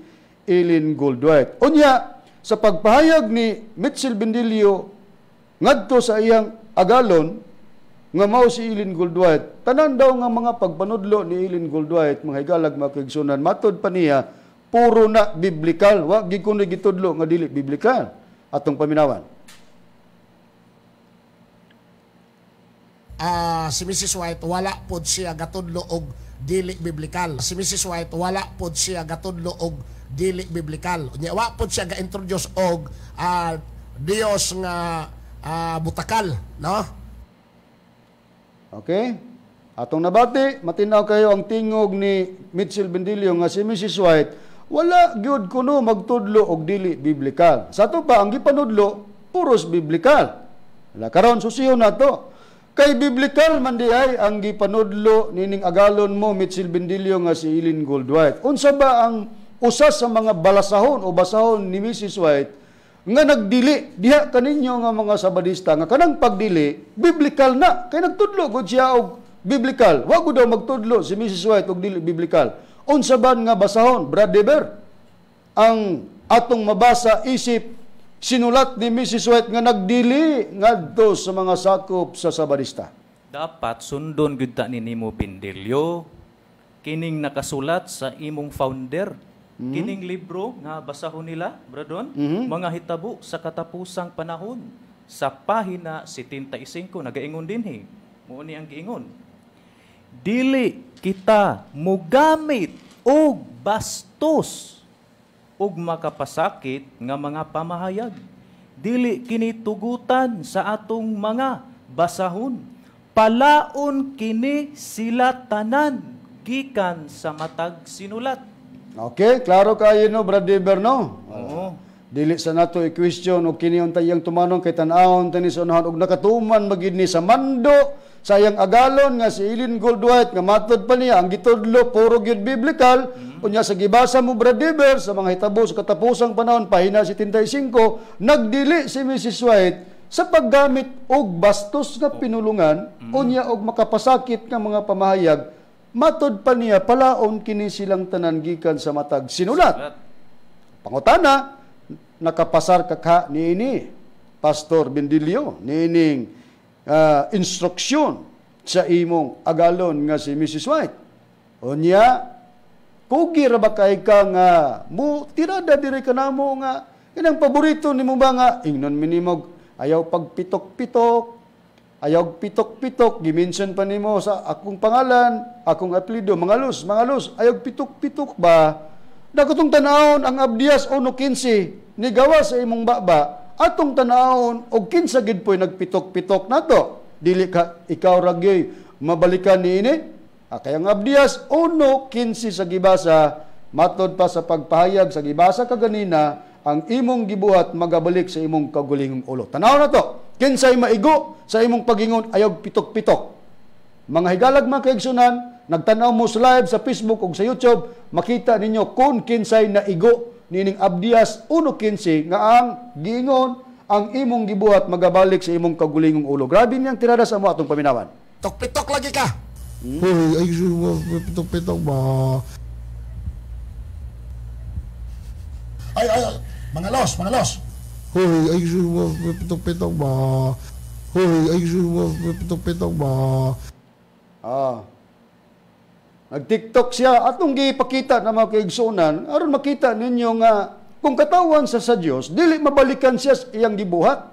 Ellen G. White. Unya sa pagpahayag ni Mitchell Bendillo ngadto sa iyang agalon nga mao si Ellen G. White, tanan daw nga mga pagpanudlo ni Ellen G. White mga higalag mga kaigsunan matod pa niya puro na biblikal wa gid kuno gitudlo nga dili biblikal. Atong paminawan si Mrs. White wala pod siya gatudlo og dili biblikal. Si Mrs. White wala pod siya gatudlo og dili biblikal. Unya wa pod siya ga-introduce og Dios nga butakal, no? Okay? Atong nabati, matinaw kayo ang tingog ni Mitchell Bendillo nga si Mrs. White wala gyud kuno magtudlo og dili biblikal. Sa ato pa ang gipanudlo puros biblikal. La karon susiyon nato. Kay biblikal man di ay ang gipanudlo nining agalon mo Mitchell Bendillo nga si Ellen G. White. Unsa ba ang usa sa mga balasahon o basahon ni Mrs. White nga nagdili diha kaninyo nga mga Sabadista nga kanang pagdili biblikal na kay nagtudlo gud siya og biblikal. Wa gud daw magtudlo si Mrs. White og dili biblikal. Unsa ba nga basahon Brad Dever ang atong mabasa isip sinulat ni Mrs. White nga nagdili ngadto sa mga sakop sa Sabadista. Dapat sundon gyud ta ninimo Bendillo kining nakasulat sa imong founder, kining libro nga basahon nila, Bradon, mga hitabo sa katapusang panahon sa pahina 75 nagaingon dinhi. Mao ni ang giingon. Dili kita mugamit og bastos ug makapasakit nga mga pamahayag. Dili kini tugutan sa atong mga basahon. Palaon kini sila tanan gikan sa matag sinulat. Okay, klaro kayo no, Brad Berno. Dili sa nato i-question o kini untay yang tumanong kay tan-awon tanis unahan og nakatuman magid ni sa mando sayang agalon nga si Ellen G. White nga matod pa niya ang gitudlo puro gyud biblical. Unya sa gibasa mo Brad Dever sa mga hitabo sa katapusang panahon pahina 75 nagdili si Mrs. White sa paggamit og bastos nga pinulungan unya og makapasakit nga mga pamahayag matod pa niya palaon kini silang tanan gikan sa matag sinulat. Pangutana nakapasar kakha niini Pastor Bendillo niining instruksyon sa imong agalon nga si Mrs. White. O niya, kugi ra ba kay ka nga mo tirada diri kanamo nga inang paborito nimo ba nga ingnon minimog ayaw pagpitok-pitok, Ayog pitok-pitok, gimension pa nimo sa akong pangalan, akong apelido, Mangalos, Mangalos, ayog pitok-pitok ba? Nakatong tanawon ang abdiyas o no 15, ni gawa sa imong baba, atong tanawon o kinsa gid po'y nagpitok-pitok nato. Dili ka, ikaw ragay, mabalikan ni ini. Kaya ang abdiyas o no 15 sa gibasa, matod pa sa pagpahayag sa gibasa kaganina, ang imong gibuhat magabalik sa imong kagulingong ulo. Tanawon nato. Kinsay maigo sa imong pagingon ayog pitok-pitok. Mga higalag mga kaigsunan, nagtanaw mo sa live sa Facebook o sa YouTube, makita ninyo kung kinsay naigo nining abdiyas 1:15 nga ang giingon ang imong gibuhat magabalik sa imong kagulingong ulo. Grabe niyang tirada sa amo atong paminawan. Pitok-pitok lagi ka. Hoy, ay pitok-pitok ba? Ay, Mangalos, Mangalos. Hoy, ay sumo pitok-pitok ba? Hoy, ay sumo pitok-pitok ba? Nag-TikTok siya atong gipakita na mga kaigsunan aron makita ninyo nga kung katawan sa Dios, dili mabalikan siya iyang gibuhat.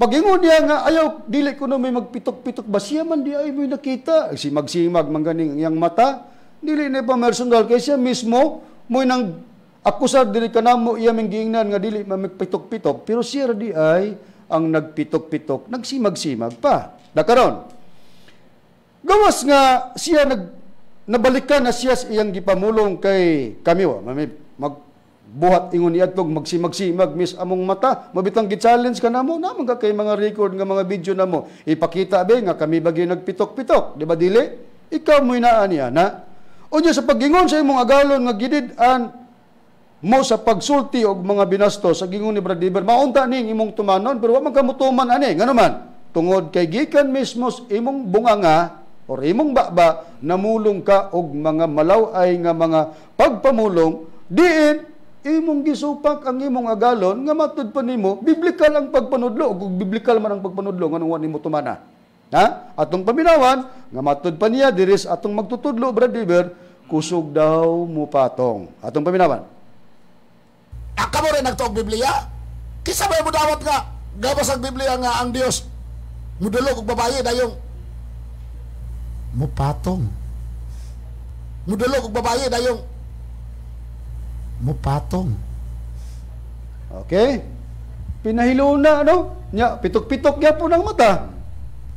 Pagingon niya nga ayaw dili kuno may magpitok-pitok ba siya man di ay mo nakita. Si magsimag man ganing iyang mata, dili na pa personal kay siya mismo mo nang akusar dili kanamo iya minggiingnan nga dili mamigpitok-pitok, pero siya di ay ang nagpitok-pitok, nagsimag-simag pa. Dakaron. Gawas nga siya nabalikan na siya iyang gipamulong kay kamiwa. Magbuhat ingon iadtog magsimag-simag mis among mata. Mabitang gi-challenge kanamo namon ka kay mga record nga mga video namo. Ipakita be nga kami bagay nagpitok-pitok, di ba dili? Ikaw mo inaan niya na. O diya sa paggingon sa imong agalon nga gidid-an mo sa pagsulti og mga binasto sa gingon ni Bradiber maunta ning imong tumanon pero wa man ka mutuman ani ngano man tungod kay gikan mismo imong bunganga or imong baba namulong ka og mga malaway nga mga pagpamulong diin imong gisupak ang imong agalon nga matud pa nimo biblikal ang pagpanudlo og biblikal man ang pagpanudlo ngano wa nimo tumana ha atong paminawan nga matud pa niya diri sa atong magtutudlo Bradiber kusog daw mo patong atong paminawan. Aka mo rin nagtoog Biblia? Kisa ba mo dawat nga? Gabas ang Biblia nga ang Diyos mudulog o babae na yung mupatong. Mudulog o babae na yung mupatong. Okay? Pinahilo na, ano? Pitok-pitok gyapon ang mata.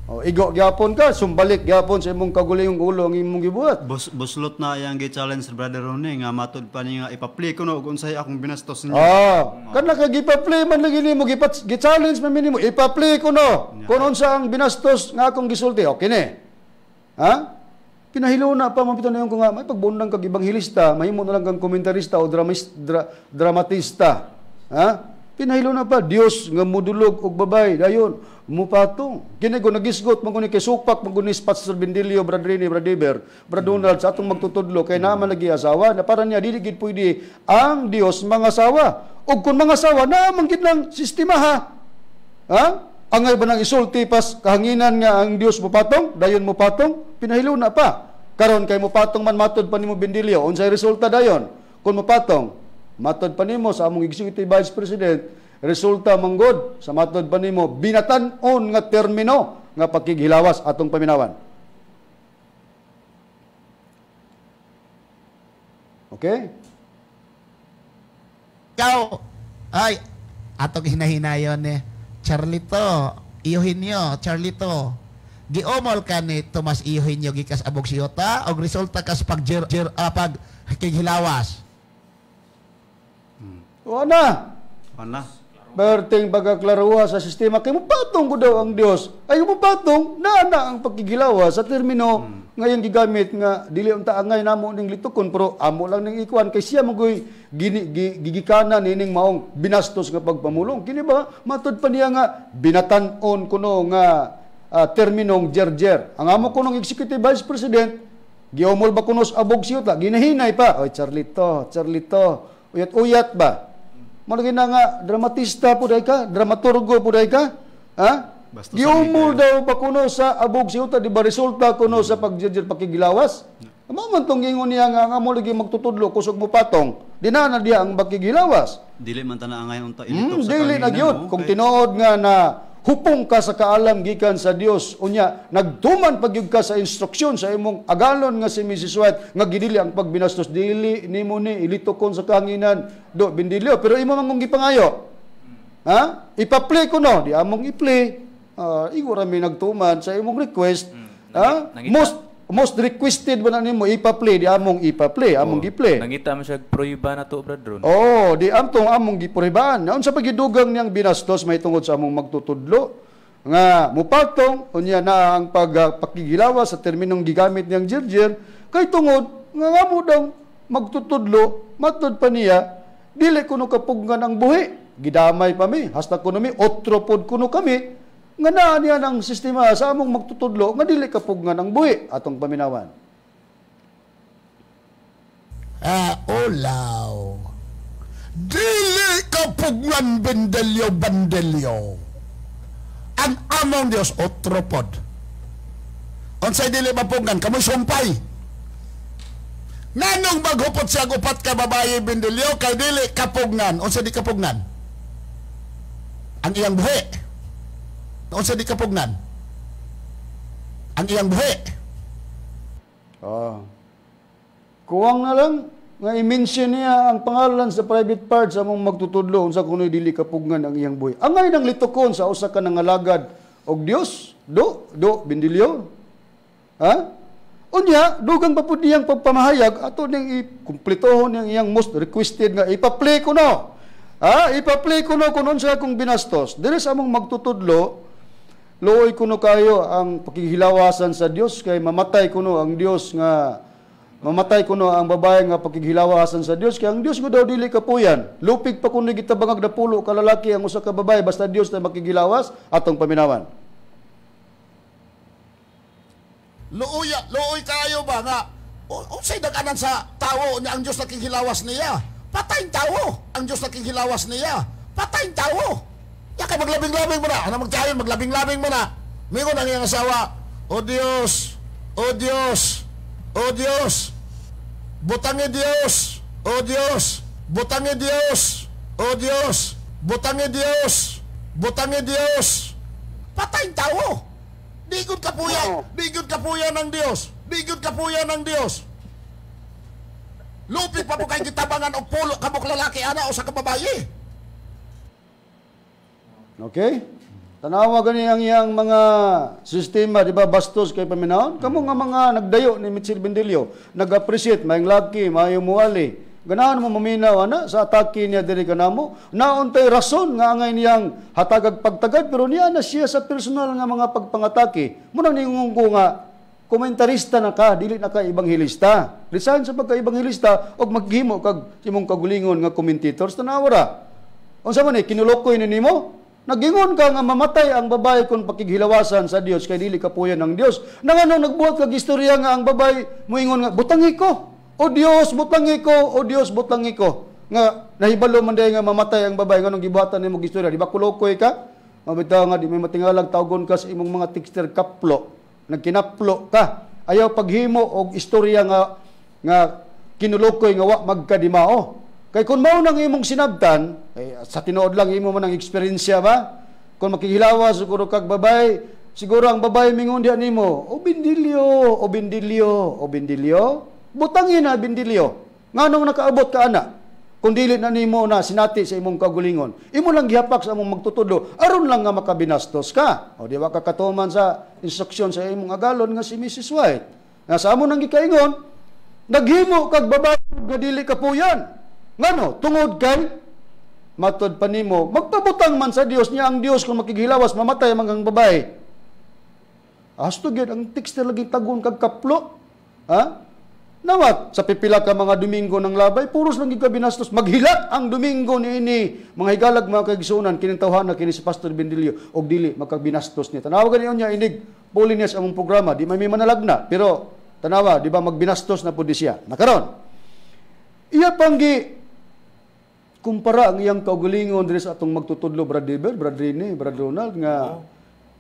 O, igo gyapon ka, sumbalik gyapon sa imong kagulingong ulo ang imong gibuhat. Buslot na yang gi-challenge Brother Ronnie nga matod pa ni nga ipa-play kuno og unsay akong binastos niya. Kana ka gipa-play man lagi nimo gi-challenge man minimo ipa-play kuno. Yeah. Kun unsa ang binastos nga akong gisulti, okay ni. Ha? Pinahilo na pa mapito na yung kung nga may pagbundang kag ebanghilista, mahimo na lang kang komentarista o dramatista. Ha? Pinahilo na pa, Dios nga mudulog og babay, dayon, mupatong. Kini ko nagisgot, maguni kay Supak, maguni Pastor Bendillo, Bradrini, Bradiber, Bradonald, sa atong magtutudlo, kay naman lagi asawa, na para niya, diligid pwede ang Dios mga asawa. O kung mga asawa, naman gitlang sistema ha. Ha? Angay ba ng isulti pas kahanginan nga ang Dios mupatong, dayon mupatong, pinahilo na pa. Karon kay mupatong man matod pa nimo Bendillo, unsay resulta dayon, kung mupatong, matod pa nimo sa among Executive Vice President, resulta manggod sa matod pa nimo binatan-on nga termino nga pakighilawas atong paminawan. Okay? Ciao. Ay, atong hinahinayon ni Charlito Eugenio, Charlito. Giomol ka ni Tomas Eugenio gikas abog siyota og resulta kas paghilawas. Wala. Berting pagkaklaruha sa sistema. Kaya mupatong ko daw ang Diyos. Ay mupatong, na ang pagkigilawa sa termino ngayon gigamit nga dili unta angay namo ning litukon pero amo lang ning ikuan kay siya magoy gigikana nining maong binastos nga pagpamulong. Kini ba matud pa niya nga binatan-on kuno nga terminong jer-jer. Ang amo kuno Executive Vice President giomol ba kuno sa abog siyot la ginahinay pa. Oy Charlito. Uyat-uyat ba? Malagi na nga, dramatista po dahi ka? Dramaturgo po dahi ka? Ha? Giumul daw pa kuno sa abog siyota, di ba resulta kuno sa pagjajar pakigilawas? Maman tong gingon niya nga malagi magtutudlo, kusog mo patong, dinana diya ang pakigilawas. Dili man ta na ngayon ta ilitok sa kanina mo. Dili na yun. Kung tinood nga na hupong ka sa kaalam gikan sa Dios, unya nagtuman pagyud ka sa instruksyon sa imong agalon nga si Mrs. White nga gidili ang pagbinastos, dili nimo ni ilitokon sa kahanginan do Bendillo, pero imo man mong gipangayo. Ha? Ipa-play ko no, di among i-play. Igo ra mi nagtuman sa imong request. Ha? Most requested ba na nimo ipa-play, di among ipa-play, among gi-play. Nangita man siya prohiba na to, brother. Oh, di amtong among giprohibahan. Naon sa pagidugang niyang binastos may tungod sa among magtutudlo nga mupatong unya na ang pagpakigilawa sa terminong gigamit niyang Jirjir kay tungod nga amo daw magtutudlo matud pa niya dili kuno kapugnan ang buhi. Gidamay pa mi hasta kuno mi otro pod kuno kami. Nga na niya ng sistema sa among magtutudlo nga dili kapugnan ang buhi atong paminawan. Olaw. Dili kapugnan Bendillo. Ang among Dios otropod. Unsay dili mapugnan kamoy sumpay. Nanong maghupot siya upat ka babaye Bendillo kay dili kapugnan. Unsay di kapugnan? Ang iyang buhi. Unsa di kapugnan? Ang iyang buhi. Kuwang na lang nga i-mention niya ang pangalan sa private part sa among magtutudlo unsa kunoy dili kapugnan ang iyang buhi. Angay nang litokon sa usa ka nangalagad og Dios do Bendillo. Ha? Unya dugang pa pud niyang pagpamahayag ato ning ikumpletohon ang iyang most requested nga ipa-play kuno. Ha? Ipa-play kuno kun unsa akong binastos. Dili sa among magtutudlo looy kuno kayo ang pakighilawasan sa Dios kay mamatay kuno ang Dios nga mamatay kuno ang babae nga pakighilawasan sa Dios kay ang Dios ko daw dili kapuyan. Lupig pa kuno gitabangag na pulo ka lalaki ang usa ka babae basta Dios na makigilawas atong paminawan. Looy kayo ba nga unsay daganan sa tawo nga ang Dios nakigilawas niya? Patay tawo ang Dios nakigilawas niya. Patay tawo. Ya kay maglabing-labing mo na. Ano magtayon, maglabing-labing mo na. Mingon ang iyang asawa. O Dios, O Dios, O Dios. Butangi Dios, O Dios. Butangi Dios, O Dios. Butangi Dios, butangi Dios. Patay tawo. Digod kapuyan, digod kapuyan ng Dios. Digod kapuyan ng Dios. Lupi pa po kay gitabangan og pulo kabok lalaki ana o sa kababaye. Okay? Tanawa gani ang iyang mga sistema, di ba, bastos kay paminaon? Kamo nga mga nagdayo ni Mitchell Bendillo, nag-appreciate, mayang laki, mayang muwali. Ganahan mo maminaw, ana, sa atake niya diri kanamo. Nauntay rason nga angay niyang hatagag-pagtagad, pero niya na siya sa personal nga mga pagpangatake. Muna ningong ko nga, komentarista na ka, dili na ka ebanghilista. Lisan sa pagka-ebanghilista, og maghimo kag imong kagulingon nga commentators, tanawa ra. Unsa man ni kinulokoy ni nimo? Nagingon ka nga mamatay ang babae kung pakighilawasan sa Dios kay dili kapuyan ng Dios. Nganong nagbuhat kag istorya nga ang babae moingon nga butangi ko. O Dios, butangi ko. O Dios, butangi ko. Nga nahibalo man day nga mamatay ang babae nganong gibuhatan nimo og istorya. Di ba kulokoy ka? Mabitaw nga di may matingalag tawgon ka sa imong mga texter kaplo. Nagkinaplo ka. Ayaw paghimo og istorya nga kinulokoy nga wa magkadimao. Kay kung mao nang imong sinabtan, sa tinuod lang imo man ang eksperyensya ba? Kung makihilawa siguro kag babay, siguro ang babay mingon diha nimo, "O Bendillo, O Bendillo, O Bendillo, butangi na Bendillo. Nganong nakaabot ka ana? Kung dili na nimo na sinati sa imong kagulingon, imo lang gihapak sa among magtutudlo, aron lang nga makabinastos ka." O di ba kakatuman sa instruksyon sa imong agalon nga si Mrs. White. Nga sa amo nang gikaingon, naghimo kag babay nga dili kapuyan. Ngano, tungod kay matod pa nimo, magpabutang man sa Dios niya ang Dios kung makighilawas mamatay ang mga babae. Asto gyud ang texter lagi tagon kag kaplo. Ha? Nawat sa pipila ka mga Domingo ng labay, puros lang gyud ka binastos. Maghilak ang Domingo niini, mga higalag mga kagisunan kinintawhan na kini si Pastor Bendillo og dili magkabinastos niya. Tanawa ganin niya inig pulinis ang programa, di may manalagna, pero tanawa di ba magbinastos na pud siya. Nakaron. Iya panggi kumpara ang iyang kaugalingon diri sa atong magtutudlo, brother Bert, brother Rene, brother Ronald, nga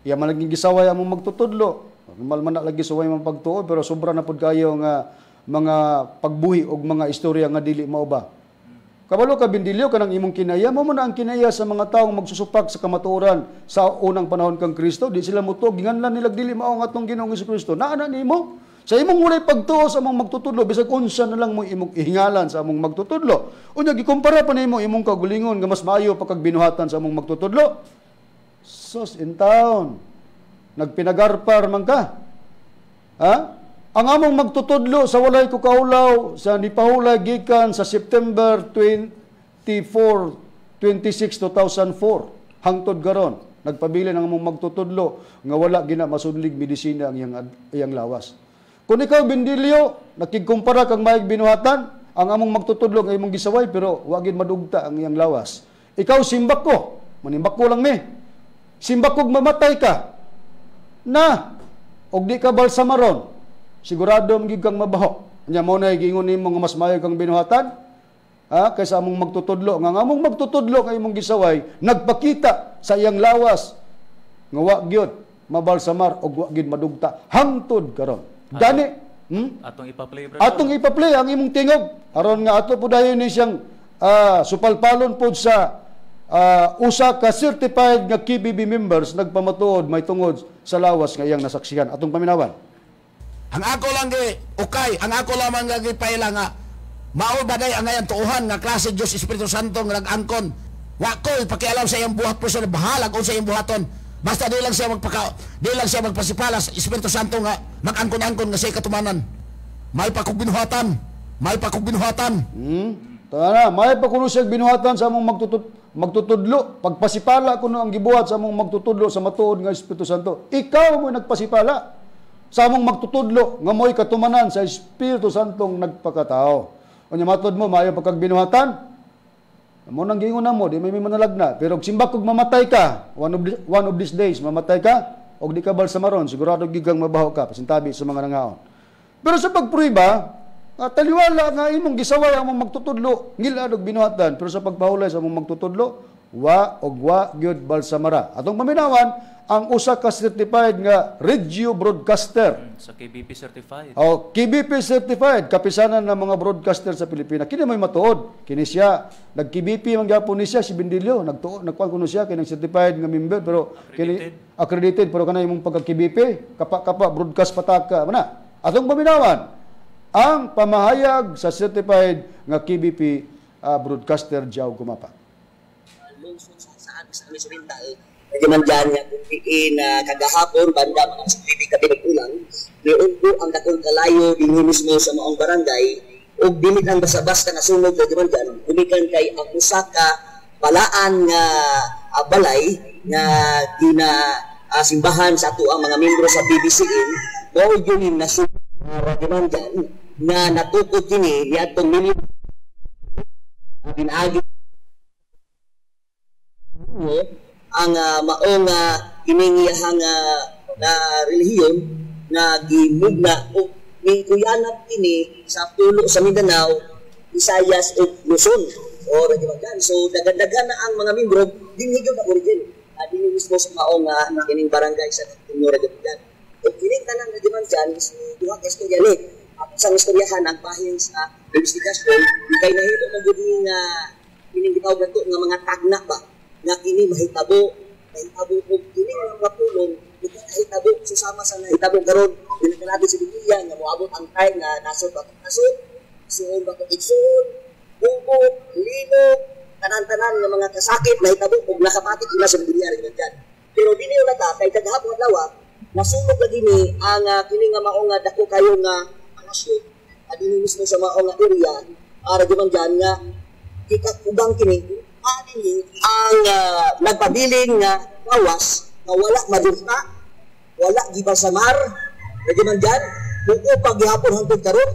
iya man laging gisaway among magtutudlo. Normal man na lagi suway man pagtuo, pero sobra na pud kayo nga mga pagbuhi og mga istorya nga dili mauba. Kabalo ka Bendillo kanang imong kinaya, mo na ang kinaya sa mga taong magsusupag sa kamatuoran sa unang panahon kang Kristo, di sila mutog nganlan nilag dili mao ang atong Ginoong Jesucristo. Naa nimo sa imong walay pagtuo sa among magtutudlo bisag unsa na lang mo imong ihingalan sa among magtutudlo. Unya gikumpara pa nimo imong kagulingon nga mas maayo pa kag binuhatan sa among magtutudlo. Sus in town. Nagpinagarpar man ka. Ha? Ang among magtutudlo sa walay kukaulaw sa nipahula gikan sa September 24, 26, 2004 hangtod garon nagpabilin ang among magtutudlo nga wala gina masudlig medisina ang iyang lawas. Kun ikaw Bendillo nakigkumpara kang maig binuhatan ang among magtutudlo nga imong gisaway pero wa gid madugta ang iyang lawas. Ikaw simbak ko, manimbak ko lang mi. Simbak kog mamatay ka. Na og di ka balsamaron. Sigurado magiging kang mabaho. Nya mo na igingon nimo nga mas maayo kang binuhatan kaysa among magtutudlo. Nga among magtutudlo kay imong gisaway nagpakita sa iyang lawas nga wa gyud mabalsamar og wa gyud madugta hangtod karon. Dani atong ipa-play ang imong tingog aron nga ato po dayon ni siyang supalpalon pod sa usa ka certified nga KBP members nagpamatuod may tungod sa lawas nga iyang nasaksihan. Atong paminawan. Ang ako lang gi ukay, ang ako lamang gi paila nga mao bagay ang ayan tuohan nga klase Dios Espiritu Santo nga nag-angkon. Wa ko ipakialam sa iyang buhat puso bahalag o sa iyang buhaton. Basta di lang siya magpasipala sa Espiritu Santo nga mag-angkon-angkon nga siya katumanan. May pa kog binuhatan. May pa kog binuhatan. Tara, may pa kuno siya binuhatan sa among magtutudlo. Pagpasipala kuno ang gibuhat sa among magtutudlo sa matuod nga Espiritu Santo. Ikaw mo nagpasipala sa among magtutudlo nga mo'y katumanan sa Espiritu Santong nagpakatao. O niya matod mo, maayo pagkagbinuhatan. Mo nang gingon na mo, di may manalag na. Pero simbak kung mamatay ka, one of these days, mamatay ka, o di ka balsamaron, sigurado gigang mabaho ka, pasintabi sa mga nangaon. Pero sa pagpuriba, taliwala nga imong gisaway ang mong magtutudlo, ngilad og binuhatan. Pero sa pagpahulay sa mong magtutudlo, wa og wa gyud balsamara. Atong paminawan, ang usa ka certified nga radio broadcaster sa KBP certified. Oh, KBP certified kapisanan ng mga broadcaster sa Pilipinas. Kini may matuod, kini siya nag KBP man gyapon ni siya si Bendillo, nagtuod nagkuan kuno siya kini certified nga member pero accredited. Kini accredited pero kanay imong pagka KBP kapa broadcast pataka mana. Atong paminawan ang pamahayag sa certified nga KBP broadcaster jaw gumapa. Sa amin sa binta Dimandiyan nga kundi na kagahapon banda mga sakriti ka pinag-ulang niugo ang katong kalayo din mismo sa maong barangay o dinit ang basa-basta nga sunod na dimandiyan kumikan kay ang usaka palaan nga balay na ginasimbahan sa ato ang mga membro sa PBCM o yun na sunod na dimandiyan na natukod kini yatong milyon dinagi ang maong iningiyahang na relihiyon na gimugna o mingkuyanap ini sa pulo sa Mindanao, Visayas o Luzon o Radyo. So, dagandagan na ang mga membro din higyo na origin at mismo sa maong ining barangay sa Radyo Bandira. At kinita ng Radyo Bandira is duha ka istoryalit at isang istoryahan ang bahin sa investigasyon kay nahilo na gudin nga iningitaw na ito ng mga tagna ba na kini mahitabo o kini ang mga pulong ito nahitabo susama sa nahitabo karon dinagkan natin sa Biblia nga moabot ang time na nasod bakit nasod suon bakit igsuon bubog, linog tanan-tanan ng mga kasakit nahitabo o nakapatik ila sa Biblia rin dyan pero di niyo natatay kagahapon at lawa nasunog na dini ang kini nga maong dako kayo nga panasyon at inimis mo sa maong area para di man dyan nga ikakubang kini ang nagpabiling na lawas na wala madurta, wala gibasamar, pwede man dyan, buko paghihapon hanggang karoon,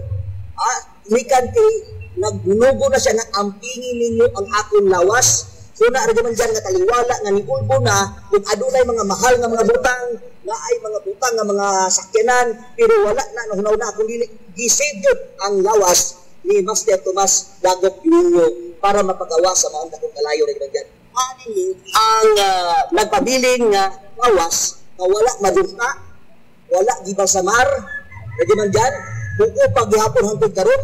likan kay nagnugo na siya na ampingin ninyo ang akong lawas, kuna pwede man dyan na taliwala, nga niulbo na, kung adunay mga mahal ng mga butang, na ay mga butang ng mga sakyanan, pero wala na, nahunaw na, kung gisedyot ang lawas ni Master Tomas Dagok ninyo. Para mapagawa sa mga takong kalayo na ganyan. Ang nagpabiling na lawas na wala madurta, wala gibasamar, na di man dyan, buko paghihapon hanggang karoon,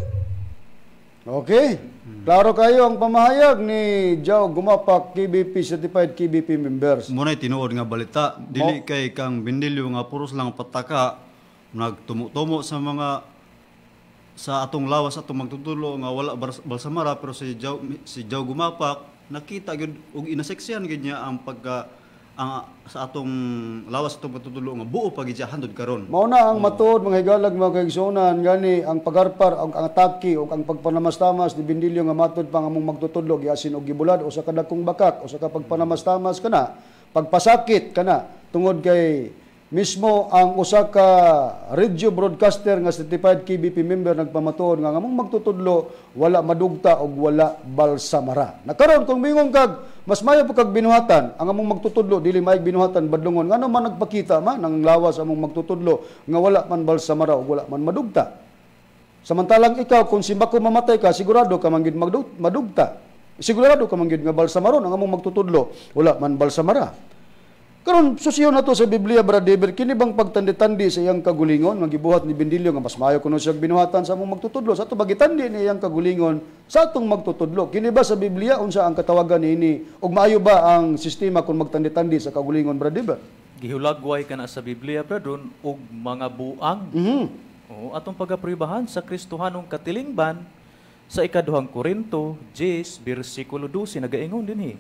Okay. Klaro kayo ang pamahayag ni Joe Gumapak, KBP, certified KBP members. Muna tinuod nga balita, dili kay kang Bendillo nga puros lang pataka, nagtumo-tumo sa mga sa atong lawas atong magtutulo nga wala balsamara, pero si Joe Gumapak nakita gyud og inaseksyan gyud niya ang pagka sa atong lawas itong patutulo nga buo pagijahandod karon. Mauna ang matuod mga higalag mga kaigsunan gani ang pagarpar og ang atake og ang pagpanamastamas ni Bendillo nga matud pang among magtutudlo giasin og gibulad o sa kadakong bakak o sa kapagpanamastamas kana pagpasakit kana tungod kay mismo ang usa ka radio broadcaster nga certified KBP member nagpamatuod nga among magtutudlo wala madugta og wala balsamara. Nakaron kung mingong kag mas mayo pagkag binuhatan ang among magtutudlo dili maayog binuhatan badlongon ngano man nagpakita man ang lawas among magtutudlo nga wala man balsamara o wala man madugta. Samantalang ikaw kung simbako mamatay ka sigurado ka man gid madugta. Sigurado ka man gid nga balsamaron ang among magtutudlo wala man balsamara. Karon susiyon nato sa Biblia Brad David kini bang pagtandi-tandi sa iyang kagulingon magibuhat ni Bendillo nga mas mayo kuno siya binuhatan sa among magtutudlo sa ato bagitandi ni iyang kagulingon sa atong magtutudlo. Kini ba sa Biblia unsa ang katawagan niini ug maayo ba ang sistema kung magtandi-tandi sa kagulingon Brad David? Gihulagway kana sa Biblia bradon og mga buang. O atong pagapribahan sa Kristohanong katilingban sa ikaduhang Korinto 10 bersikulo 12 nagaingon dinhi.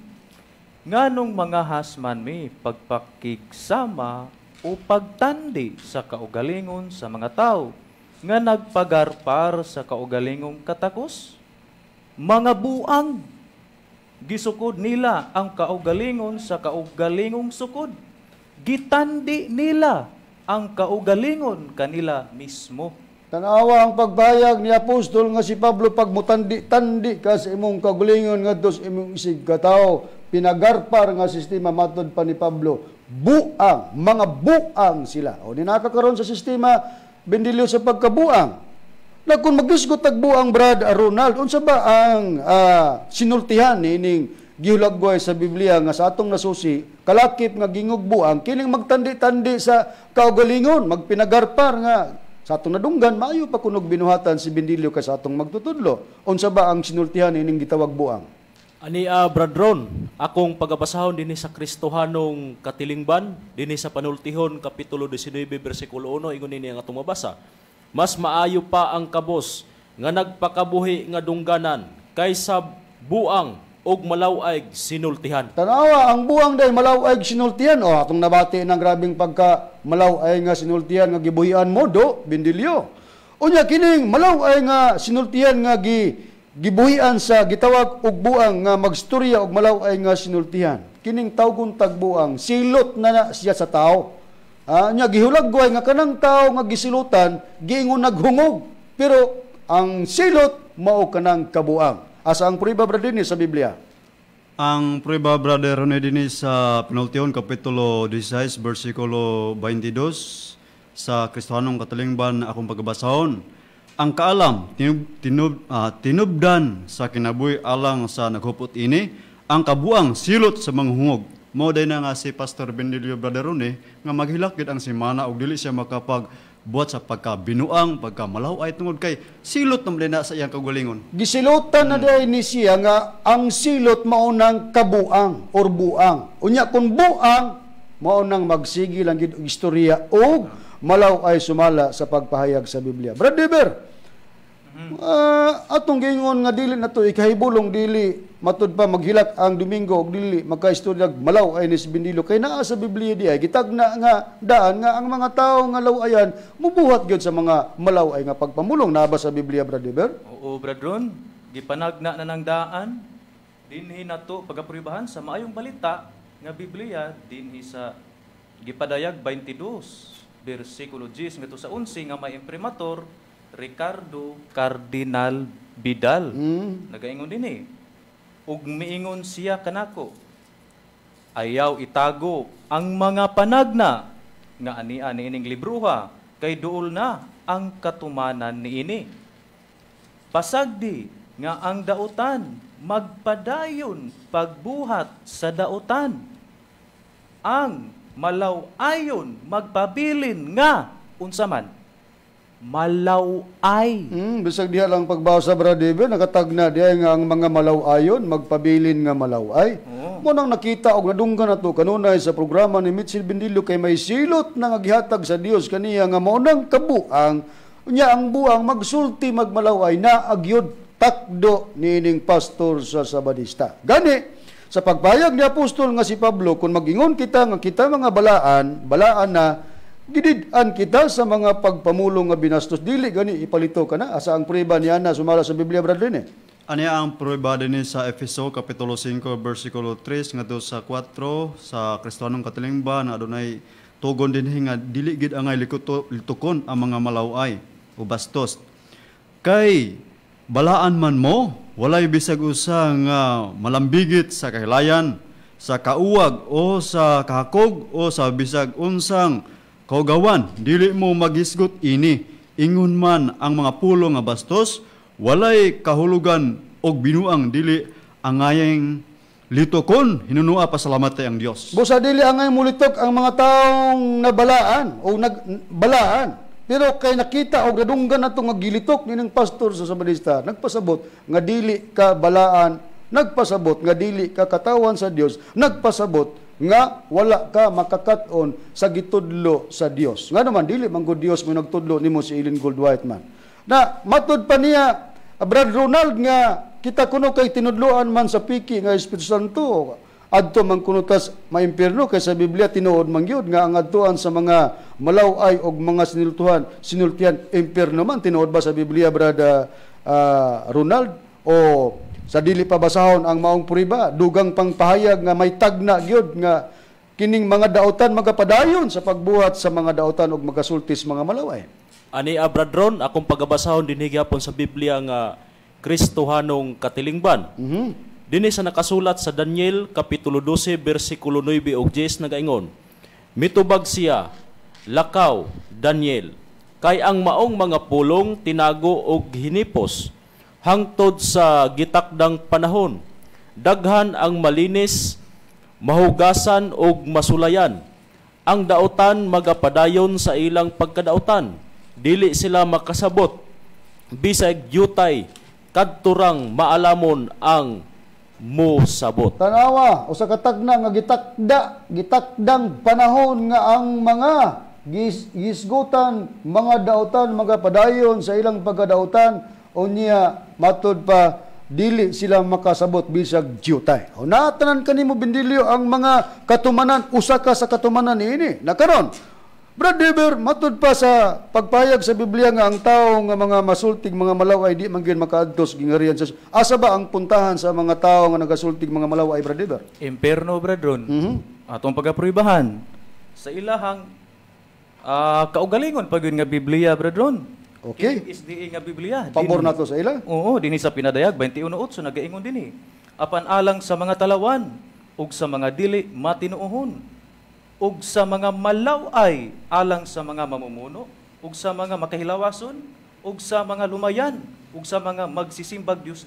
Nganong mga hasman mi pagpakiksama o pagtandi sa kaugalingon sa mga tao nga nagpagarpar sa kaugalingong katakos? Mga buang gisukod nila ang kaugalingon sa kaugalingong sukod. Gitandi nila ang kaugalingon kanila mismo. Tanawa ang pagbayag ni Apostol nga si Pablo pagmutandi-tandi ka sa imong kaugalingon nga dos imong isig katao. Pinagarpar nga sistema matod pa ni Pablo. Buang, mga buang sila. O ninakakaroon sa sistema Bendillo sa pagkabuang. Na kung magdisgot tagbuang Brad Ronald, unsa ba ang sinultihan ining gihulagway sa Biblia nga sa atong nasusi, kalakip nga gingog buang, kining magtandi-tandi sa kaugalingon, magpinagarpar nga sa atong nadunggan, maayo pa kunog binuhatan si Bendillo ka sa atong magtutudlo. Unsa ba ang sinultihan ining gitawag buang? Ani Brad Ron, akong pagabasahon dinhi sa Kristohanong katilingban, dinhi sa panultihon kapitulo 19 bersikulo 1 ingon niya nga atong mabasa. Mas maayo pa ang kabos nga nagpakabuhi nga dungganan kaysa buang og malawayg sinultihan. Tanawa ang buang day malawayg sinultihan o atong nabati nang grabing pagka malaway nga sinultihan nga gibuhian mo do Bendillo. Unya kining malaway nga sinultihan nga gibuhian sa gitawag og buang nga magstorya og malaway nga sinultihan. Kining tawgon tagbuang silot na, na siya sa tao. Nya gihulagway nga kanang tao nga gisilutan giingon naghungog pero ang silot mao kanang kabuang. Asa ang prueba brother dinhi sa Biblia? Ang prueba brother dinhi sa penultihon kapitulo 16 bersikulo 22 sa Kristohanong katilingban akong pagbasahon. Ang kaalam, tinubdan sa kinabuhi alang sa naghupot ini, ang kabuang silot sa manghungog. Mao day na nga si Pastor Bendillo Braderone nga maghilakid ang simana og dili siya makapagbuhat sa pagkabinuang, pagkamalaway tungod kay silot naman na sa iyang kaugalingon. Gisilutan na day ni siya nga ang silot maunang kabuang or buang. Unya kung buang, maunang magsigil ang istorya og malaway sumala sa pagpahayag sa Biblia. Brad Deber, atong gingon nga dili na to, ikahibulong dili, matud pa maghilak ang Domingo, dili, magka-istoryag malaway ni si Bendillo. Kaya naa sa Biblia di ay, gitagna nga daan nga ang mga tao nga lawayan, mubuhat yun sa mga malaway nga pagpamulong. Naba sa Biblia, Brad Deber? Oo, Brad Ron, gipanagna na ng daan, dinhi na to, pagapribahan sa maayong balita, nga Biblia, dinhi sa gipadayag 22. Bersikulo 10 ngadto sa 11 nga may imprimatur Ricardo Cardinal Vidal. Nagaingon dinhi. Ug miingon siya kanako. Ayaw itago ang mga panagna nga ania niining libruha kay duol na ang katumanan niini. Pasagdi nga ang dautan magpadayon pagbuhat sa dautan. Ang malaw ayon magpabilin nga unsaman Malaway. Bisag diha lang pagbasa Bradebe, nakatagna diha nga ang mga malawayon, magpabilin nga malaway. Munang nakita og nadunggan ato kanunay sa programa ni Mitchell Bendillo kay may silot na naghihatag sa Dios kaniya nga maunang kabuang unya ang buang magsulti magmalaway na agyod takdo niining pastor sa Sabadista. Gani sa pagpayag ni apostol nga si Pablo kun magingon kita nga kita mga balaan na gidid-an kita sa mga pagpamulong nga binastos dili gani ipalito kana asa ang prueba niya na sumala sa Biblia brethren. Ani ang prueba dinhi sa Efeso kapitulo 5 bersikulo 3 ngadto sa 4 sa Kristiyanong katilingban na adunay tugon dinhi nga dili gid angay litukon ang mga malaway o bastos. Kay balaan man mo walay bisag usa nga malambigit sa kahilayan, sa kauwag o sa kahakog o sa bisag unsang kaugawan, dili mo magisgot ini, ingon man ang mga pulo nga bastos, walay kahulugan og binuang dili angayang litokon, hinunua pasalamat ang Dios. Busa dili angay mulitok ang mga taong nabalaan o nagbalaan. Pero kay nakita og nadunggan ato nga gilitok ninang pastor sa Sabadista, nagpasabot nga dili ka balaan, nagpasabot nga dili ka katawan sa Dios, nagpasabot nga wala ka makakaton sa gitudlo sa Dios. Nga naman dili man gud Dios mo nagtudlo nimo si Ellen G. White man. Na matud pa niya Brad Ronald nga kita kuno kay tinudloan man sa piki nga Espiritu Santo adto man kuno tas maimpierno kay sa Biblia tinuod man gyud nga ang adtoan sa mga malaway og mga sinultian impierno man tinuod ba sa Biblia Brad Ronald o sa dili pa basahon ang maong puriba, dugang pangpahayag nga may tagna gyud nga kining mga daotan magapadayon sa pagbuhat sa mga daotan og magasultis mga malaway. Ani abradron, akong pagabasahon dinhi gyapon sa Biblia nga Kristohanong katilingban. Dinhi sa nakasulat sa Daniel kapitulo 12 bersikulo 9 ug 10 nagaingon, mitubag siya, lakaw Daniel, kay ang maong mga pulong tinago og hinipos hangtod sa gitakdang panahon. Daghan ang malinis, mahugasan og masulayan. Ang daotan magapadayon sa ilang pagkadaotan. Dili sila makasabot. Bisag yutay, kadturang maalamon ang musabot. Tanawa, o sa katagna nga gitakdang panahon nga ang mga gisgutan, mga daotan magapadayon sa ilang pagkadaotan. Unya matod pa dili sila makasabot bisag diyutay. O natanan kanimo Bendillo ang mga katumanan, usa ka sa katumanan ini. Nakaron, Brad Deber, matod pa sa pagpayag sa Biblia nga ang tao nga mga masultig mga malaway di manggin makaadtos gingarihan sa asa ba ang puntahan sa mga tao nga nagasultig mga malaway, Brad Deber? Imperno, brethren. Atong pagapruibahan sa ilahang kaugalingon pag yun nga Biblia, brethren. Okay. Isdi nga Biblia. Pabor na to sa ila? Oo, din sa pinadayag 21:8 nagaingon din. Apan alang sa mga talawan ug sa mga dili matinuohon ug sa mga malaway alang sa mga mamumuno ug sa mga makahilawason ug sa mga lumayan ug sa mga magsisimbag Dios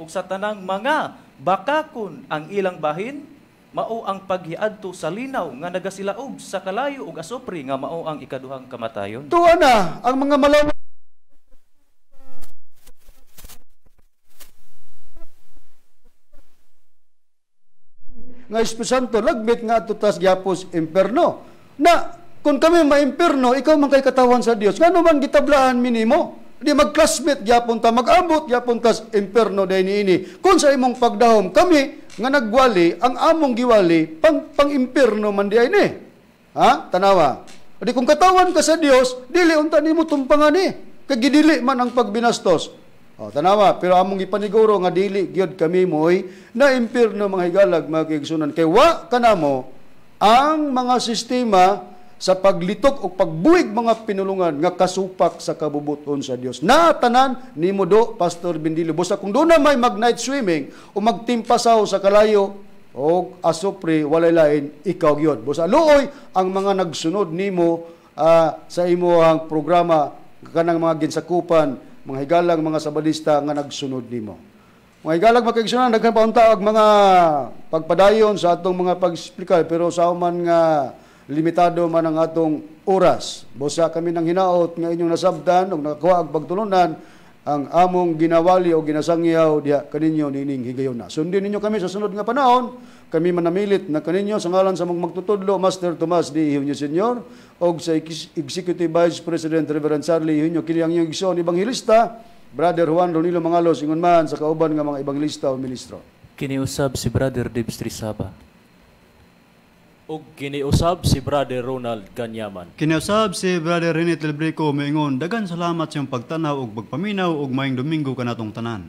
ug sa tanang mga bakakon ang ilang bahin mao ang paghiadto sa linaw nga nagasilaog sa kalayo ug asopri nga mao ang ikaduhang kamatayon. Tuwa na ang mga malaway. Nga Espiritu Santo lagbit nga tutas gyapos imperno. Na kun kami maimperno, ikaw man kay katawan sa Dios. Ngano man gitablaan minimo? Di mag-classmate gyapon ta mag-abot gyapon tas imperno day niini. Kun sa imong pagdahom kami nga nagwali ang among giwali pang-impirno man di ay ni. Ha? Tanawa. O di kung katawan ka sa Dios, dili unta nimo tumpangan ni. Kagidili man ang pagbinastos. O tanawa, pero among ipaniguro nga dili gyud kami moy na impirno mga higalag mga kaigsunan kay wa kanamo ang mga sistema sa paglitok o pagbuig mga pinulungan nga kasupak sa kabubuton sa Dios. Na tanan nimo do Pastor Bendillo. Busa kung do na may mag-night swimming o magtimpasaw sa kalayo o asopre walay lain ikaw gyud. Busa luoy ang mga nagsunod nimo sa imong programa kanang mga ginsakupan, mga higalang mga Sabadista nga nagsunod nimo. Mga higalang makigsunan daghan pa unta og mga pagpadayon sa atong mga pag-explain pero sa uman nga limitado man ang atong oras. Busa kami ng hinaot nga inyong nasabdan ug nakakuha og pagtulunan ang among ginawali o ginasangyaw diha kaninyo nining higayuna. Sundin ninyo kami sa sunod nga panahon. Kami manamilit na kaninyo sa ngalan sa mga magtutudlo, Master Tomas D. Eugenio Sr. o sa Executive Vice President Reverend Charlie Eugenio kiniyang inyong igsoon ebanghilista, Brother Juan Ronilo Mangalos, ingon man sa kauban nga mga ebanghilista o ministro. Kiniusab si Brother Debs Trisaba. O kiniusab si Brother Ronald Ganyaman. Kiniusab si Brother Renet Lebrico maingon, dagan salamat sa iyong pagtanaw ug pagpaminaw ug maayong Domingo kanatong tanan.